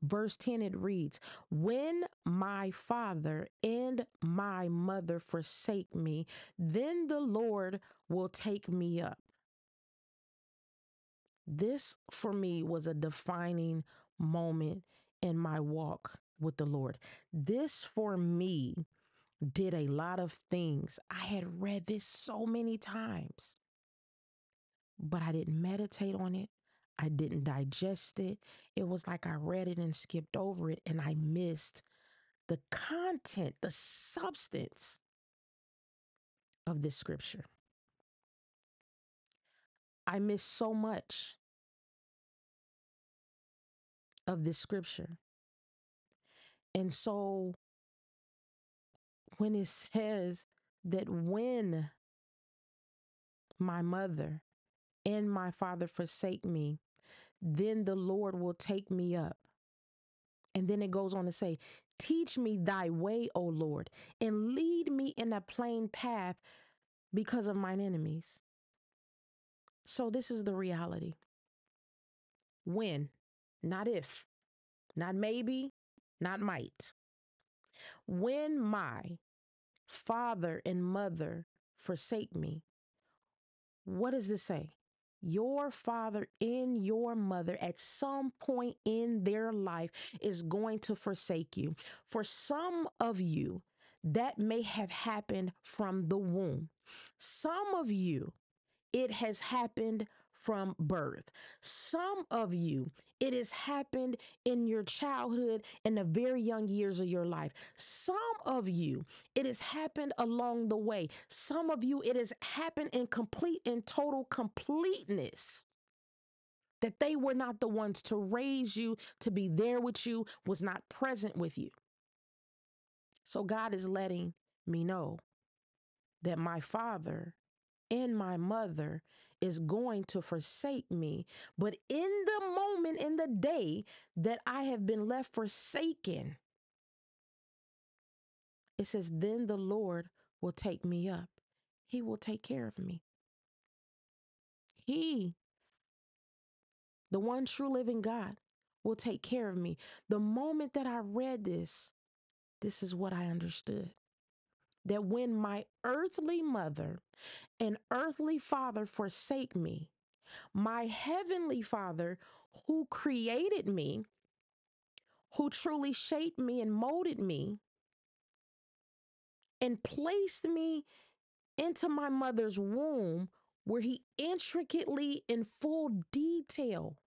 verse ten, it reads, "When my father and my mother forsake me, then the Lord will take me up." This for me was a defining moment in my walk with the Lord. This for me did a lot of things. I had read this so many times, but I didn't meditate on it. I didn't digest it. It was like I read it and skipped over it, and I missed the content, the substance of this scripture. I missed so much of this scripture. And so when it says that when my mother and my father forsake me, then the Lord will take me up. And then it goes on to say, "Teach me thy way, O Lord, and lead me in a plain path because of mine enemies." So this is the reality. When, not if, not maybe, not might. When my father and mother forsake me, what does this say? Your father and your mother at some point in their life is going to forsake you. For some of you, that may have happened from the womb. Some of you, it has happened from birth. Some of you, it has happened in your childhood, in the very young years of your life. Some of you, it has happened along the way. Some of you, it has happened in complete and total completeness, that they were not the ones to raise you, to be there with you, was not present with you. So God is letting me know that my father and my mother is going to forsake me. But in the moment, in the day that I have been left forsaken, it says, then the Lord will take me up. He will take care of me. He, the one true living God, will take care of me. The moment that I read this, this is what I understood. That when my earthly mother and earthly father forsake me, my heavenly Father, who created me, who truly shaped me and molded me, and placed me into my mother's womb, where he intricately, in full detail,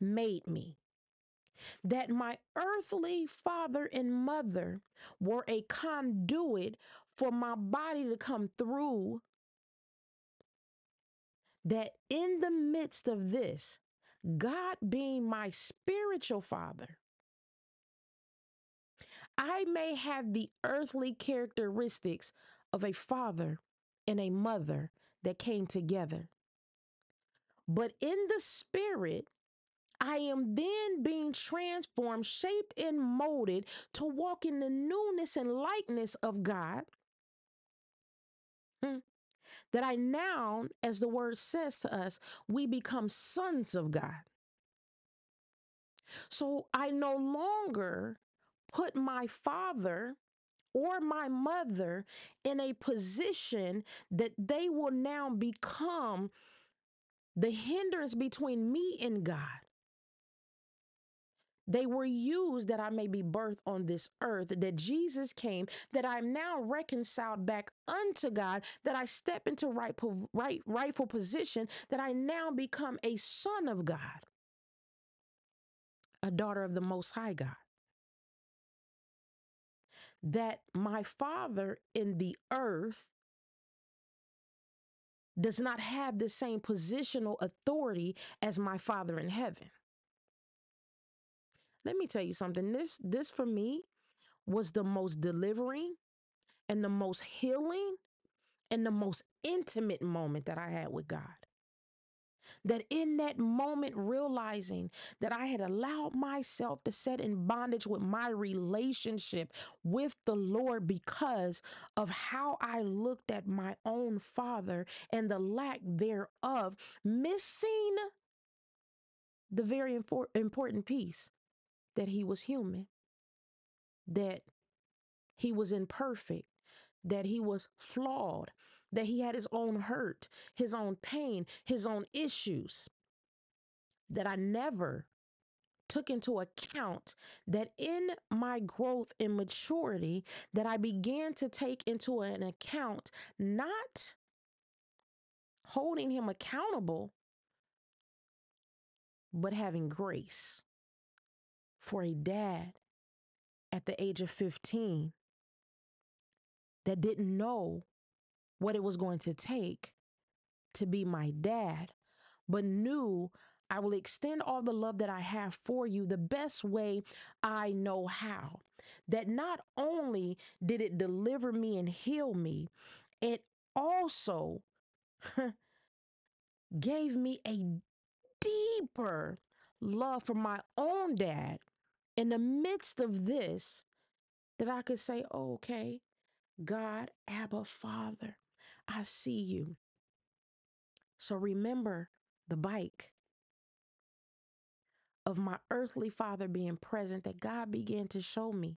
made me, that my earthly father and mother were a conduit for my body to come through, that in the midst of this, God being my spiritual father, I may have the earthly characteristics of a father and a mother that came together. But in the spirit, I am then being transformed, shaped, and molded to walk in the newness and likeness of God. Hmm. That I now, as the word says to us, we become sons of God. So I no longer put my father or my mother in a position that they will now become the hindrance between me and God. They were used that I may be birthed on this earth, that Jesus came, that I'm now reconciled back unto God, that I step into right, right, rightful position, that I now become a son of God, a daughter of the Most High God. That my father in the earth does not have the same positional authority as my father in heaven. Let me tell you something. This, this for me was the most delivering and the most healing and the most intimate moment that I had with God. That in that moment, realizing that I had allowed myself to set in bondage with my relationship with the Lord because of how I looked at my own father and the lack thereof, missing the very important piece that he was human, that he was imperfect, that he was flawed, that he had his own hurt, his own pain, his own issues, that I never took into account, that in my growth and maturity, that I began to take into an account, not holding him accountable, but having grace for a dad at the age of fifteen that didn't know what it was going to take to be my dad, but knew I will extend all the love that I have for you the best way I know how. That not only did it deliver me and heal me, it also gave me a deeper love for my own dad in the midst of this, that I could say, oh, okay, God, Abba, Father, I see you. So remember the bike of my earthly father being present, that God began to show me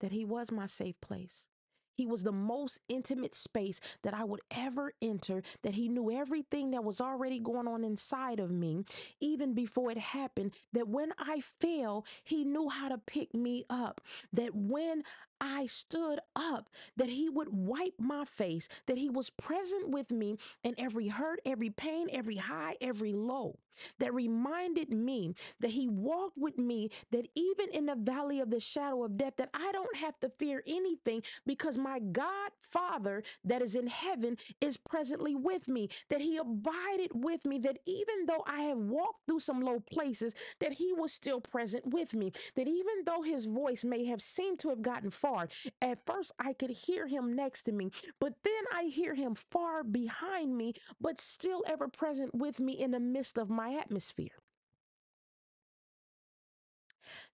that he was my safe place. He was the most intimate space that I would ever enter, that he knew everything that was already going on inside of me, even before it happened, that when I fell, he knew how to pick me up, that when I stood up, that he would wipe my face, that he was present with me in every hurt, every pain, every high, every low, that reminded me that he walked with me, that even in the valley of the shadow of death, that I don't have to fear anything because my God Father that is in heaven is presently with me, that he abided with me, that even though I have walked through some low places, that he was still present with me, that even though his voice may have seemed to have gotten far, at first, I could hear him next to me, but then I hear him far behind me, but still ever present with me in the midst of my atmosphere.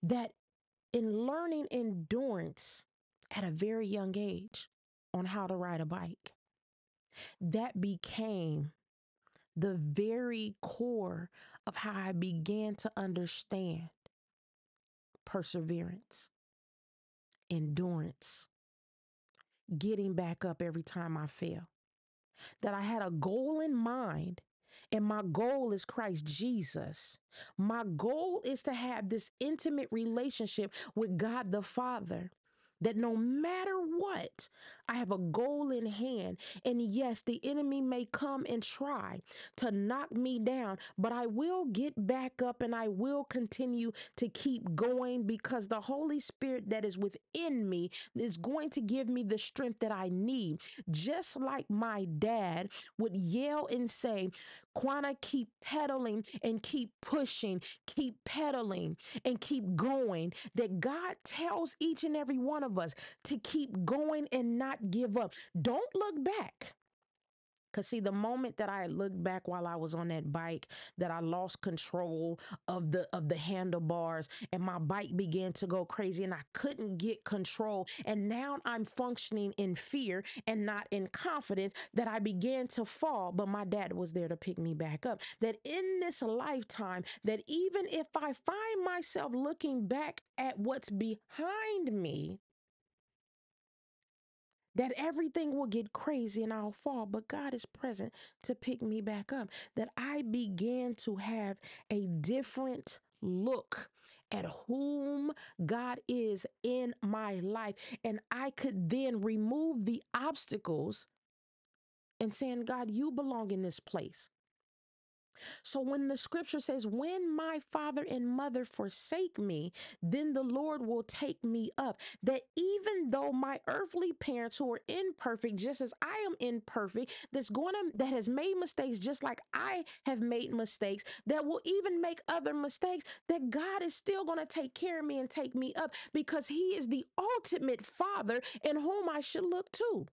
That in learning endurance at a very young age on how to ride a bike, that became the very core of how I began to understand perseverance. Endurance, getting back up every time I fail, that I had a goal in mind, and my goal is Christ Jesus. My goal is to have this intimate relationship with God the Father, that no matter what, I have a goal in hand. And yes, the enemy may come and try to knock me down, but I will get back up and I will continue to keep going because the Holy Spirit that is within me is going to give me the strength that I need. Just like my dad would yell and say, Quanah, keep pedaling and keep pushing, keep pedaling and keep going, that God tells each and every one of us to keep going and not give up. Don't look back. Because see, the moment that I looked back while I was on that bike, that I lost control of the of the handlebars and my bike began to go crazy and I couldn't get control. And now I'm functioning in fear and not in confidence, that I began to fall, but my dad was there to pick me back up. That in this lifetime, that even if I find myself looking back at what's behind me, that everything will get crazy and I'll fall, but God is present to pick me back up. That I began to have a different look at whom God is in my life. And I could then remove the obstacles and saying, God, you belong in this place. So when the scripture says, when my father and mother forsake me, then the Lord will take me up. That even though my earthly parents who are imperfect, just as I am imperfect, that's going to, that has made mistakes just like I have made mistakes, that will even make other mistakes, that God is still going to take care of me and take me up because he is the ultimate father in whom I should look to.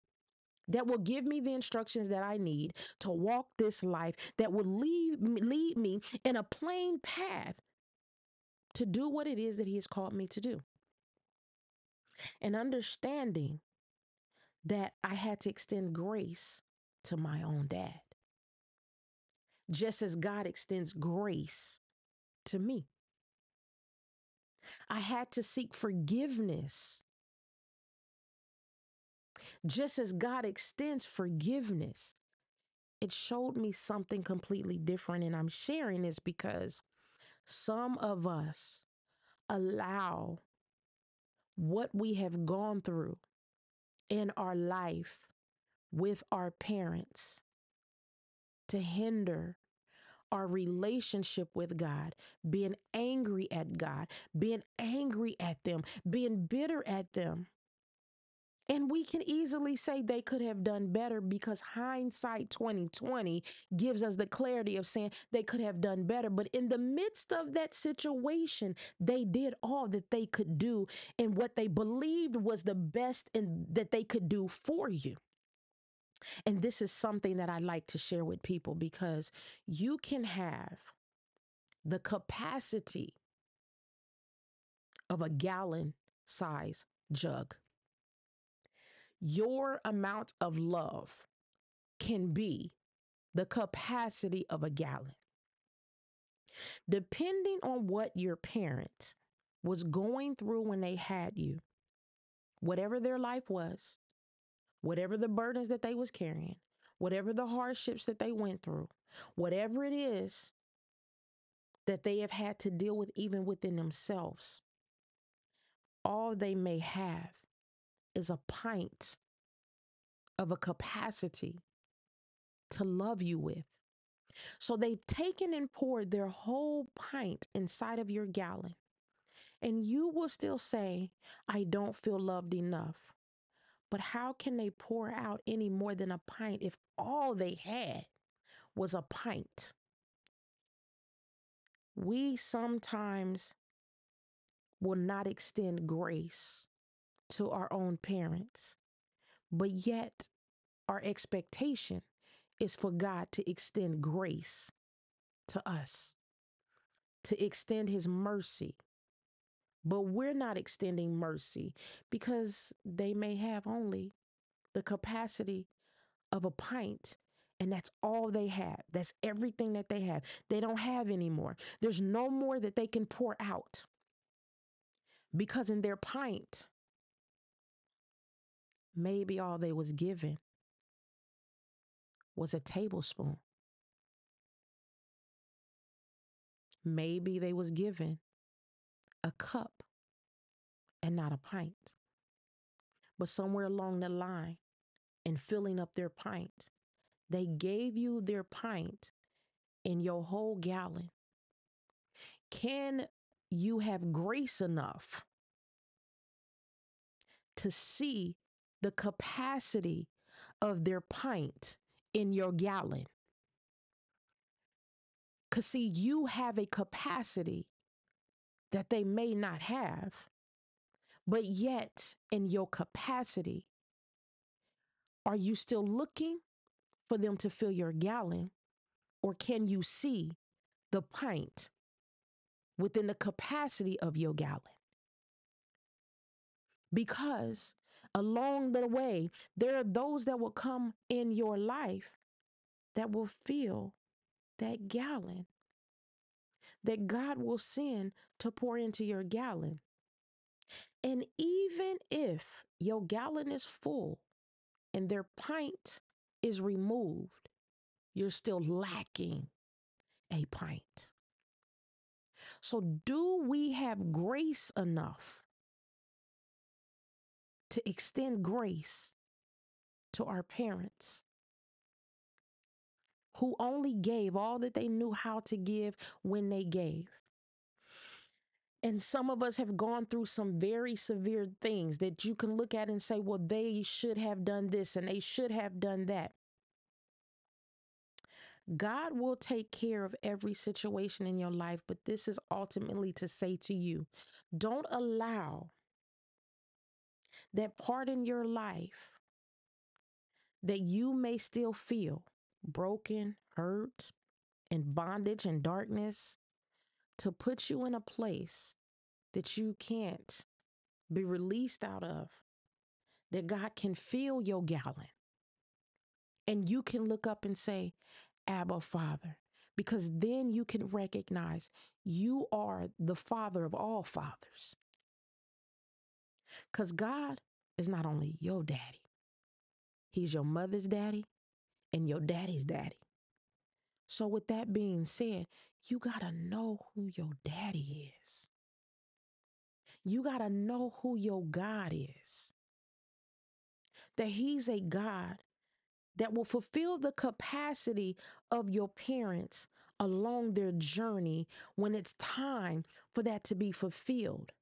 that will give me the instructions that I need to walk this life, that will lead, lead me in a plain path to do what it is that he has called me to do. And understanding that I had to extend grace to my own dad, just as God extends grace to me. I had to seek forgiveness, just as God extends forgiveness. It showed me something completely different, and I'm sharing this because some of us allow what we have gone through in our life with our parents to hinder our relationship with God, being angry at God, being angry at them, being bitter at them. And we can easily say they could have done better, because hindsight twenty twenty gives us the clarity of saying they could have done better. But in the midst of that situation, they did all that they could do, and what they believed was the best in, that they could do for you. And this is something that I like to share with people, because you can have the capacity of a gallon size jug. Your amount of love can be the capacity of a gallon. Depending on what your parent was going through when they had you, whatever their life was, whatever the burdens that they was carrying, whatever the hardships that they went through, whatever it is that they have had to deal with even within themselves, all they may have is a pint of a capacity to love you with. So they've taken and poured their whole pint inside of your gallon, and you will still say, I don't feel loved enough. But how can they pour out any more than a pint if all they had was a pint? We sometimes will not extend grace to our own parents, but yet our expectation is for God to extend grace to us, to extend his mercy. But we're not extending mercy, because they may have only the capacity of a pint, and that's all they have. That's everything that they have. They don't have any more. There's no more that they can pour out, because in their pint, maybe all they was given was a tablespoon. Maybe they was given a cup and not a pint. But somewhere along the line, in filling up their pint, they gave you their pint and your whole gallon. Can you have grace enough to see the capacity of their pint in your gallon? Because see, you have a capacity that they may not have, but yet in your capacity, are you still looking for them to fill your gallon, or can you see the pint within the capacity of your gallon? Because along the way, there are those that will come in your life that will fill that gallon that God will send to pour into your gallon. And even if your gallon is full and their pint is removed, you're still lacking a pint. So do we have grace enough to extend grace to our parents, who only gave all that they knew how to give when they gave? And some of us have gone through some very severe things that you can look at and say, well, they should have done this and they should have done that. God will take care of every situation in your life, but this is ultimately to say to you, don't allow that part in your life that you may still feel broken, hurt, in bondage and darkness, to put you in a place that you can't be released out of, that God can fill your gallon. And you can look up and say, Abba, Father, because then you can recognize you are the Father of all fathers. Because God is not only your daddy, he's your mother's daddy and your daddy's daddy. So with that being said, you got to know who your daddy is. You got to know who your God is. That he's a God that will fulfill the capacity of your parents along their journey when it's time for that to be fulfilled.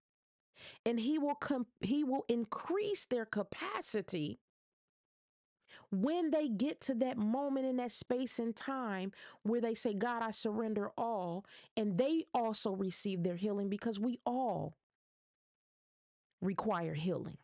And he will com- he will increase their capacity when they get to that moment in that space and time where they say, God, I surrender all, and they also receive their healing, because we all require healing.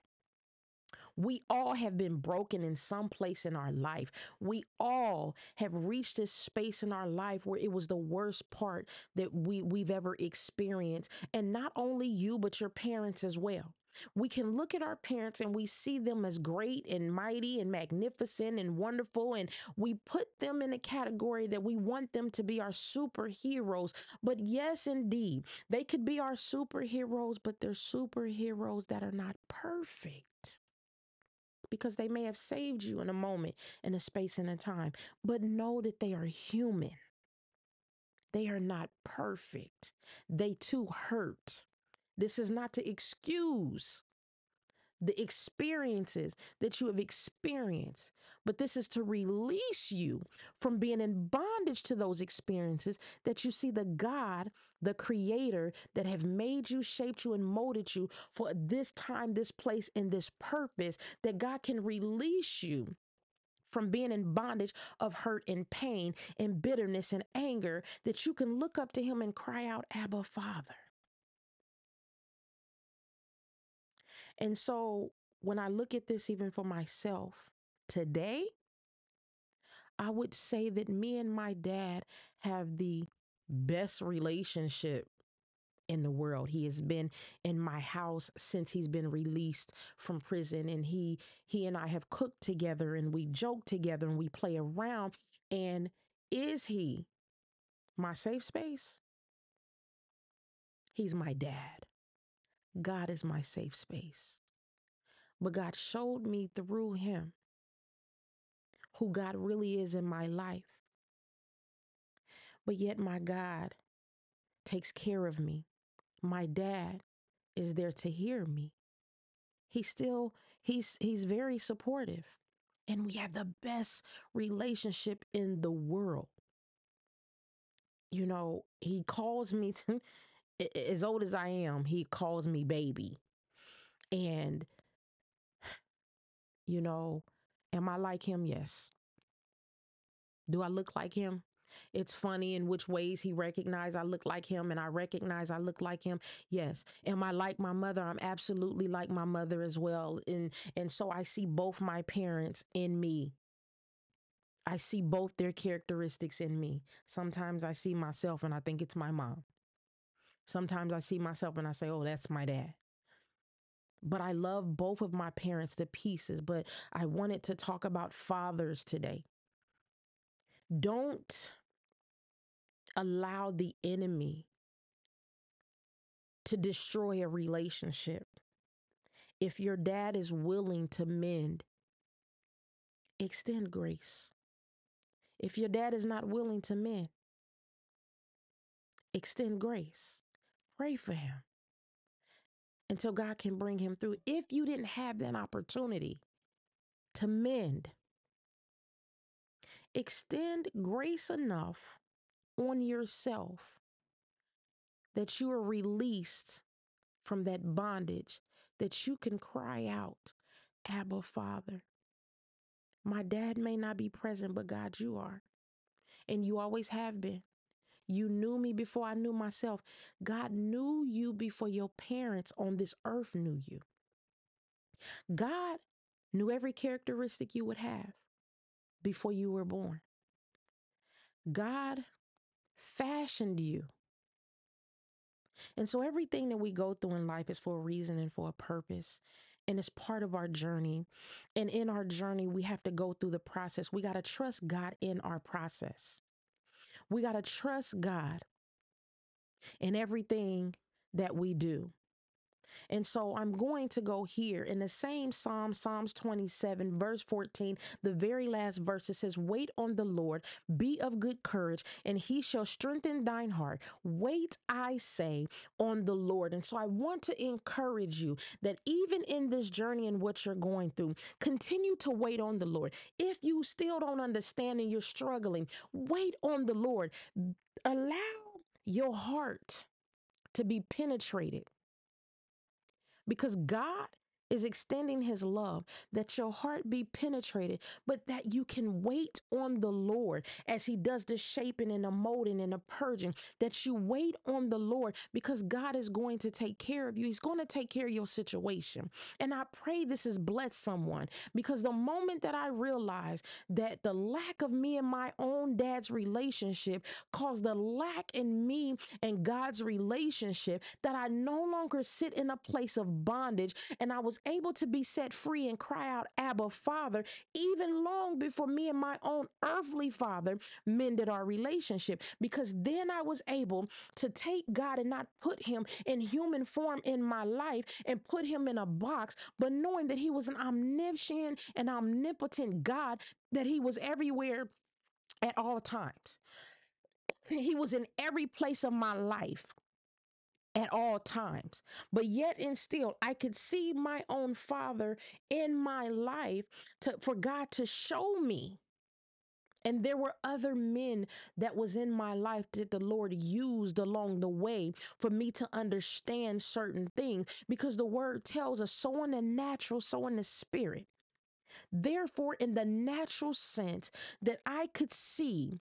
We all have been broken in some place in our life. We all have reached this space in our life where it was the worst part that we, we've ever experienced. And not only you, but your parents as well. We can look at our parents and we see them as great and mighty and magnificent and wonderful, and we put them in a category that we want them to be our superheroes. But yes, indeed, they could be our superheroes, but they're superheroes that are not perfect, because they may have saved you in a moment, in a space and a time, but know that they are human. They are not perfect. They too hurt. This is not to excuse the experiences that you have experienced, but this is to release you from being in bondage to those experiences, that you see the God, the creator, that have made you, shaped you, and molded you for this time, this place, and this purpose, that God can release you from being in bondage of hurt and pain and bitterness and anger, that you can look up to him and cry out, Abba, Father. And so when I look at this, even for myself today, I would say that me and my dad have the best relationship in the world. He has been in my house since he's been released from prison, and he he and I have cooked together, and we joke together, and we play around. And is he my safe space? He's my dad. God is my safe space. But God showed me through him who God really is in my life. But yet my God takes care of me. My dad is there to hear me. He still, he's, he's very supportive. And we have the best relationship in the world. You know, he calls me to... As old as I am, he calls me baby. And, you know, am I like him? Yes. Do I look like him? It's funny in which ways he recognized I look like him, and I recognize I look like him. Yes. Am I like my mother? I'm absolutely like my mother as well. And, and so I see both my parents in me. I see both their characteristics in me. Sometimes I see myself and I think it's my mom. Sometimes I see myself and I say, oh, that's my dad. But I love both of my parents to pieces. But I wanted to talk about fathers today. Don't allow the enemy to destroy a relationship. If your dad is willing to mend, extend grace. If your dad is not willing to mend, extend grace. Pray for him until God can bring him through. If you didn't have that opportunity to mend, extend grace enough on yourself that you are released from that bondage, that you can cry out, Abba, Father. My dad may not be present, but God, you are. And you always have been. You knew me before I knew myself. God knew you before your parents on this earth knew you. God knew every characteristic you would have. before you were born. God fashioned you. And so everything that we go through in life is for a reason and for a purpose. And it's part of our journey. And in our journey, we have to go through the process. We got to trust God in our process. We got to trust God in everything that we do. And so I'm going to go here in the same Psalm, Psalms twenty-seven, verse fourteen, the very last verse, it says, wait on the Lord, be of good courage, and he shall strengthen thine heart. Wait, I say, on the Lord. And so I want to encourage you that even in this journey and what you're going through, continue to wait on the Lord. If you still don't understand and you're struggling, wait on the Lord. Allow your heart to be penetrated. Because God is extending his love, that your heart be penetrated, but that you can wait on the Lord as he does the shaping and the molding and the purging, that you wait on the Lord because God is going to take care of you. He's going to take care of your situation. And I pray this has blessed someone, because the moment that I realized that the lack of me and my own dad's relationship caused the lack in me and God's relationship, that I no longer sit in a place of bondage, and I was able to be set free and cry out, Abba, Father, even long before me and my own earthly father mended our relationship, because then I was able to take God and not put him in human form in my life and put him in a box, but knowing that he was an omniscient and omnipotent God, that he was everywhere at all times. He was in every place of my life at all times, but yet and still I could see my own father in my life to, for God to show me. And there were other men that was in my life that the Lord used along the way for me to understand certain things, because the word tells us, so in the natural, so in the spirit. Therefore, in the natural sense that I could see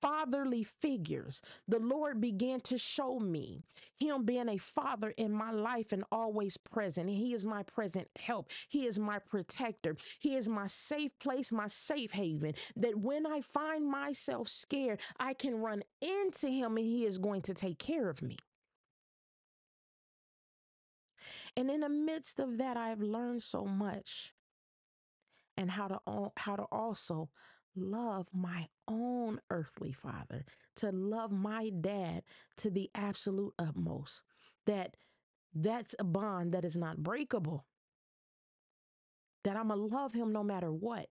fatherly figures, the Lord began to show me him being a father in my life and always present. He is my present help. He is my protector. He is my safe place, my safe haven, that when I find myself scared, I can run into him and he is going to take care of me. And in the midst of that, I've learned so much, and how to, how to also love my own earthly father, to love my dad to the absolute utmost, that that's a bond that is not breakable, that I'm going to love him no matter what.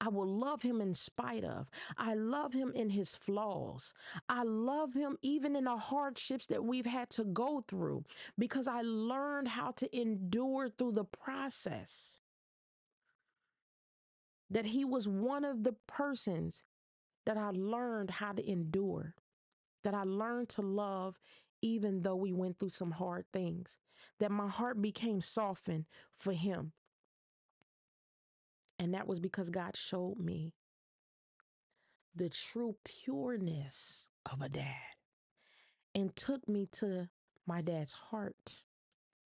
I will love him in spite of. I love him in his flaws. I love him even in the hardships that we've had to go through, because I learned how to endure through the process. That he was one of the persons that I learned how to endure, that I learned to love even though we went through some hard things, that my heart became softened for him. And that was because God showed me the true pureness of a dad and took me to my dad's heart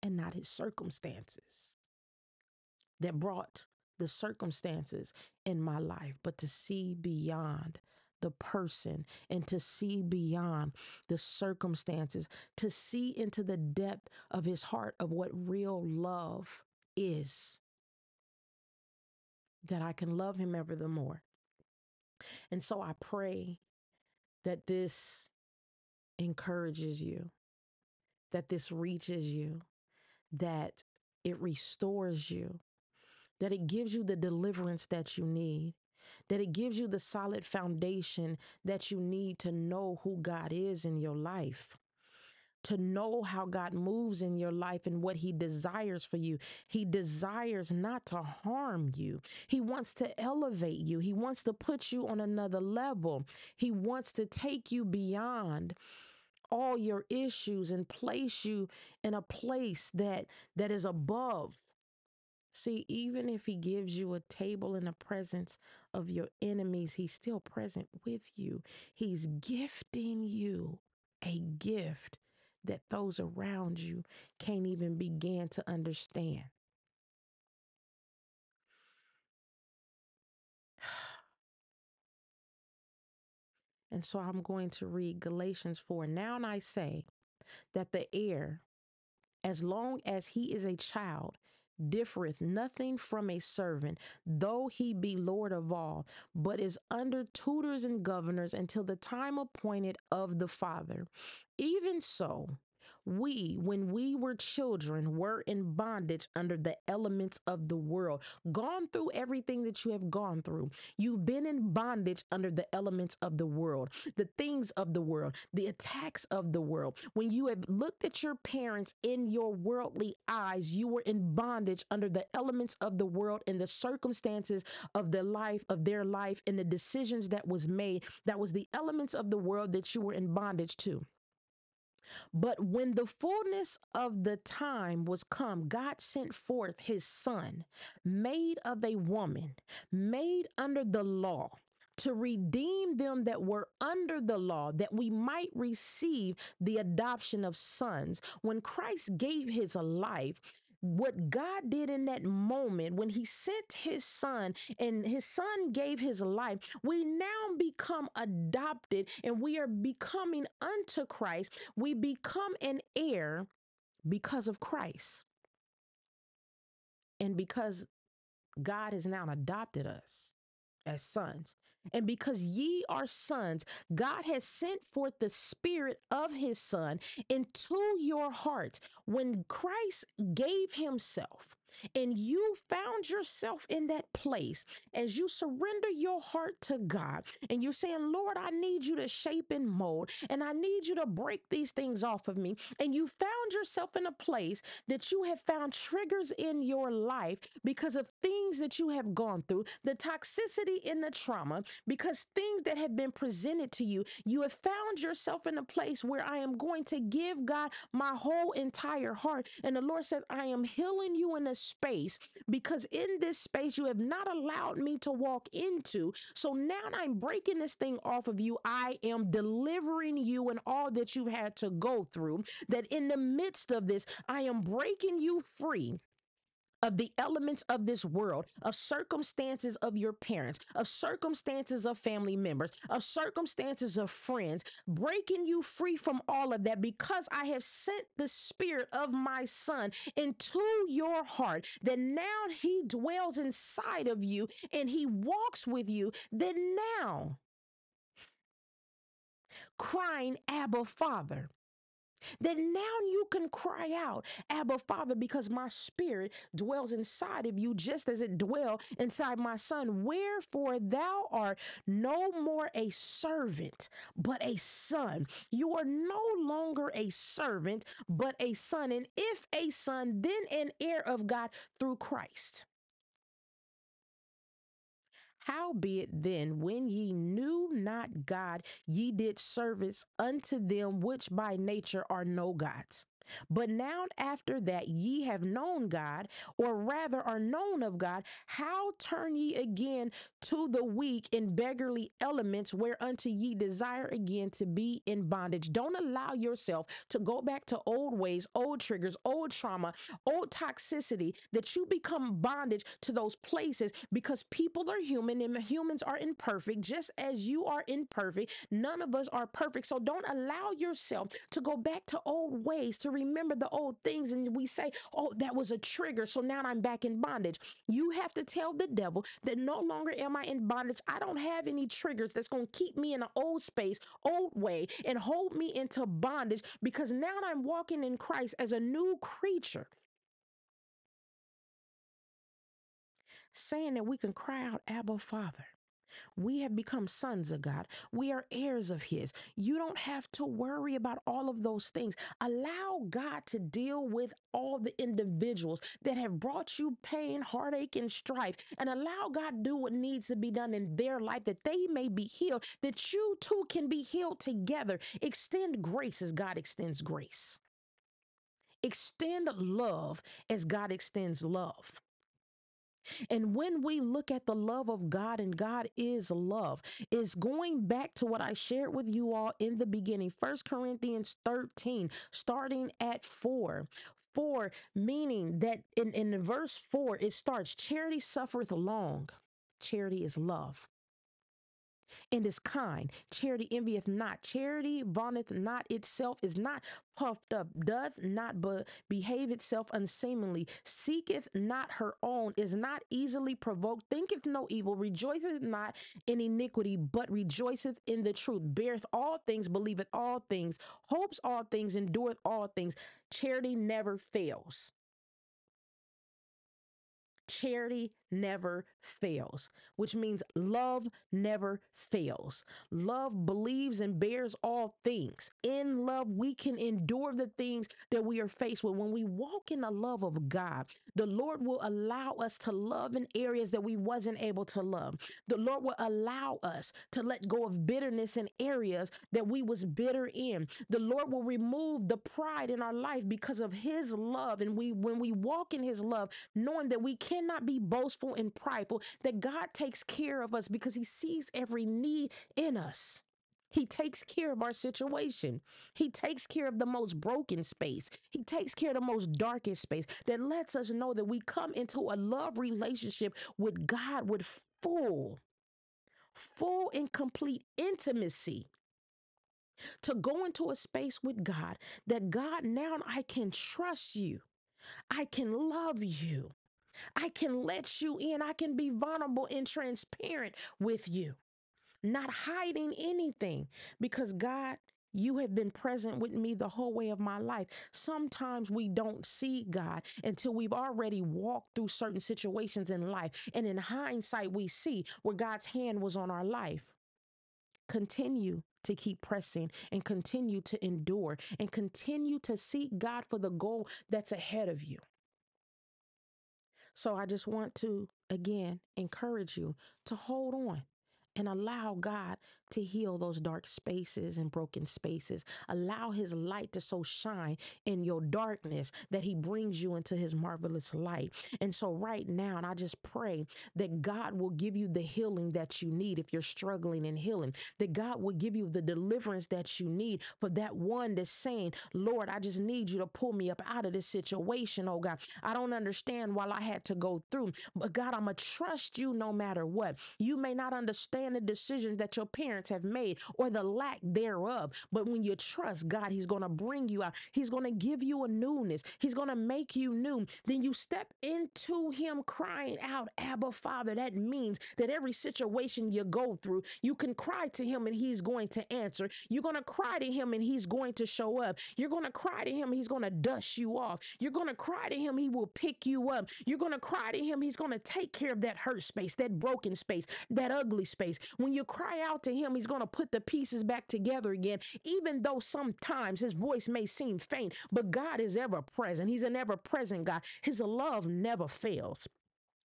and not his circumstances that brought the circumstances in my life, but to see beyond the person and to see beyond the circumstances, to see into the depth of his heart of what real love is, that I can love him ever the more. And so I pray that this encourages you, that this reaches you, that it restores you, that it gives you the deliverance that you need, that it gives you the solid foundation that you need to know who God is in your life, to know how God moves in your life and what he desires for you. He desires not to harm you. He wants to elevate you. He wants to put you on another level. He wants to take you beyond all your issues and place you in a place that, that is above. See, even if he gives you a table in the presence of your enemies, he's still present with you. He's gifting you a gift that those around you can't even begin to understand. And so I'm going to read Galatians four. Now and I say that the heir, as long as he is a child, differeth nothing from a servant, though he be Lord of all, but is under tutors and governors until the time appointed of the Father. Even so, we, when we were children, were in bondage under the elements of the world. Gone through everything that you have gone through. You've been in bondage under the elements of the world, the things of the world, the attacks of the world. When you have looked at your parents in your worldly eyes, you were in bondage under the elements of the world and the circumstances of the life of their life and the decisions that was made. That was the elements of the world that you were in bondage to. But when the fullness of the time was come, God sent forth his son, made of a woman, made under the law, to redeem them that were under the law, that we might receive the adoption of sons. When Christ gave his life, what God did in that moment when he sent his son and his son gave his life, we now become adopted and we are becoming unto Christ. We become an heir because of Christ. And because God has now adopted us as sons. And because ye are sons, God has sent forth the spirit of his son into your hearts. When Christ gave himself and you found yourself in that place, as you surrender your heart to God and you're saying, Lord, I need you to shape and mold, and I need you to break these things off of me. And you found yourself in a place that you have found triggers in your life because of things that you have gone through, the toxicity and the trauma, because things that have been presented to you, you have found yourself in a place where I am going to give God my whole entire heart. And the Lord says, I am healing you in a space, because in this space you have not allowed me to walk into. So now I'm breaking this thing off of you. I am delivering you and all that you've had to go through, that in the midst of this, I am breaking you free of the elements of this world, of circumstances of your parents, of circumstances of family members, of circumstances of friends, breaking you free from all of that, because I have sent the spirit of my son into your heart, that now he dwells inside of you and he walks with you, that now crying, Abba, Father, then now you can cry out, Abba, Father, because my spirit dwells inside of you just as it dwelled inside my son. Wherefore thou art no more a servant, but a son. You are no longer a servant, but a son. And if a son, then an heir of God through Christ. Howbeit then, when ye knew not God, ye did service unto them which by nature are no gods. But now after that ye have known God, or rather are known of God, how turn ye again to the weak and beggarly elements whereunto ye desire again to be in bondage? Don't allow yourself to go back to old ways, old triggers, old trauma, old toxicity, that you become bondage to those places, because people are human and humans are imperfect, just as you are imperfect. None of us are perfect. So don't allow yourself to go back to old ways, to remember the old things, and we say, oh, that was a trigger, so now I'm back in bondage. You have to tell the devil that no longer am I in bondage. I don't have any triggers that's going to keep me in an old space, old way, and hold me into bondage, because now I'm walking in Christ as a new creature. Saying that we can cry out, Abba, Father. We have become sons of God. We are heirs of his. You don't have to worry about all of those things. Allow God to deal with all the individuals that have brought you pain, heartache, and strife, and allow God to do what needs to be done in their life, that they may be healed, that you too can be healed together. Extend grace as God extends grace. Extend love as God extends love. And when we look at the love of God, and God is love, is going back to what I shared with you all in the beginning, First Corinthians thirteen, starting at four. four, meaning that in, in verse four, it starts, charity suffereth long. Charity is love. and is kind. Charity envieth not. Charity vaunteth not itself, is not puffed up, doth not but behave itself unseemly, seeketh not her own, is not easily provoked, thinketh no evil, rejoiceth not in iniquity, but rejoiceth in the truth, beareth all things, believeth all things, hopes all things, endureth all things. Charity never fails. Charity never fails, which means love never fails. Love believes and bears all things. In love, we can endure the things that we are faced with. When we walk in the love of God, the Lord will allow us to love in areas that we wasn't able to love. The Lord will allow us to let go of bitterness in areas that we was bitter in. The Lord will remove the pride in our life because of his love. And we, when we walk in his love, knowing that we can cannot be boastful and prideful, that God takes care of us because he sees every need in us. He takes care of our situation. He takes care of the most broken space. He takes care of the most darkest space, that lets us know that we come into a love relationship with God with full, full and complete intimacy. To go into a space with God, that God, now I can trust you. I can love you. I can let you in. I can be vulnerable and transparent with you, not hiding anything, because God, you have been present with me the whole way of my life. Sometimes we don't see God until we've already walked through certain situations in life. And in hindsight, we see where God's hand was on our life. Continue to keep pressing and continue to endure and continue to seek God for the goal that's ahead of you. So I just want to, again, encourage you to hold on and allow God to heal those dark spaces and broken spaces. Allow his light to so shine in your darkness that he brings you into his marvelous light. And so right now, and I just pray that God will give you the healing that you need if you're struggling in healing, that God will give you the deliverance that you need for that one that's saying, Lord, I just need you to pull me up out of this situation. Oh God, I don't understand why I had to go through, but God, I'm going to trust you no matter what. You may not understand the decisions that your parents have made or the lack thereof. But when you trust God, he's going to bring you out. He's going to give you a newness. He's going to make you new. Then you step into him crying out, Abba, Father. That means that every situation you go through, you can cry to him and he's going to answer. You're going to cry to him and he's going to show up. You're going to cry to him and he's going to dust you off. You're going to cry to him, he will pick you up. You're going to cry to him, he's going to take care of that hurt space, that broken space, that ugly space. When you cry out to him, he's going to put the pieces back together again, even though sometimes his voice may seem faint, but God is ever present. He's an ever present God. His love never fails.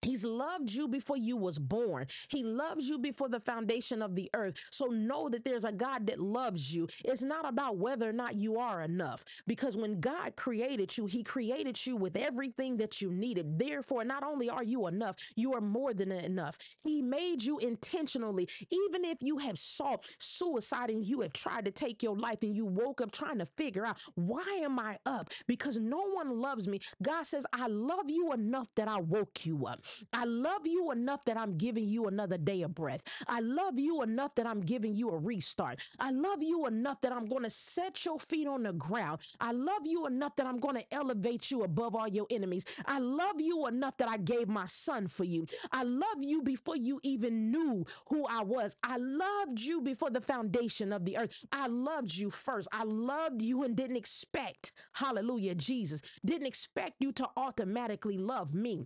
He's loved you before you was born. He loves you before the foundation of the earth. So know that there's a God that loves you. It's not about whether or not you are enough, because when God created you, he created you with everything that you needed. Therefore, not only are you enough, you are more than enough. He made you intentionally. Even if you have sought suicide and you have tried to take your life and you woke up trying to figure out, why am I up? Because no one loves me. God says, I love you enough that I woke you up. I love you enough that I'm giving you another day of breath. I love you enough that I'm giving you a restart. I love you enough that I'm going to set your feet on the ground. I love you enough that I'm going to elevate you above all your enemies. I love you enough that I gave my son for you. I love you before you even knew who I was. I loved you before the foundation of the earth. I loved you first. I loved you and didn't expect, hallelujah, Jesus, didn't expect you to automatically love me.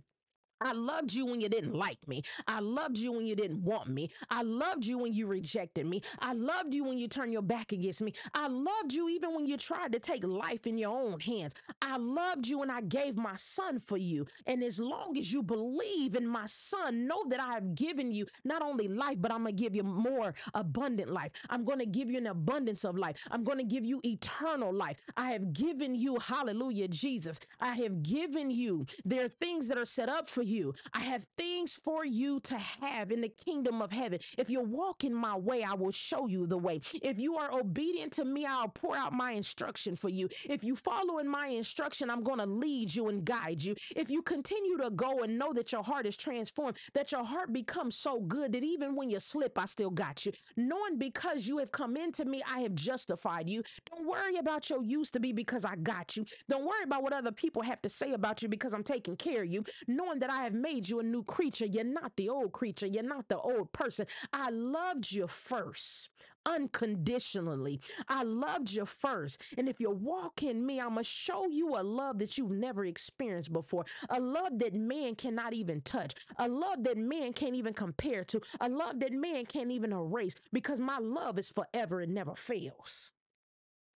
I loved you when you didn't like me. I loved you when you didn't want me. I loved you when you rejected me. I loved you when you turned your back against me. I loved you even when you tried to take life in your own hands. I loved you and I gave my son for you. And as long as you believe in my son, know that I have given you not only life, but I'm going to give you more abundant life. I'm going to give you an abundance of life. I'm going to give you eternal life. I have given you, hallelujah, Jesus. I have given you. There are things that are set up for you you. I have things for you to have in the kingdom of heaven. If you walk in my way, I will show you the way. If you are obedient to me, I'll pour out my instruction for you. If you follow in my instruction, I'm going to lead you and guide you. If you continue to go and know that your heart is transformed, that your heart becomes so good that even when you slip, I still got you. Knowing because you have come into me, I have justified you. Don't worry about your used to be because I got you. Don't worry about what other people have to say about you because I'm taking care of you. Knowing that I have made you a new creature. You're not the old creature. You're not the old person. I loved you first, unconditionally. I loved you first. And if you walk in me, I'm going to show you a love that you've never experienced before. A love that man cannot even touch. A love that man can't even compare to. A love that man can't even erase, because my love is forever and never fails.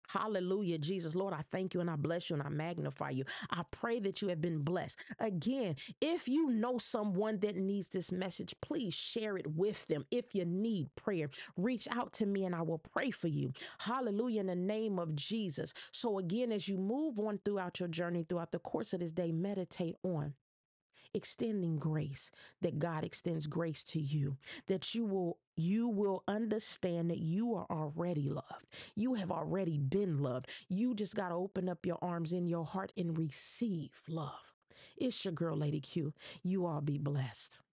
Hallelujah, Jesus. Lord, I thank you and I bless you and I magnify you. I pray that you have been blessed. Again, if you know someone that needs this message, please share it with them. If you need prayer, reach out to me and I will pray for you. Hallelujah, in the name of Jesus. So again, as you move on throughout your journey, throughout the course of this day, meditate on extending grace, that God extends grace to you, that you will You will understand that you are already loved. You have already been loved. You just got to open up your arms in your heart and receive love. It's your girl, Lady Q. You all be blessed.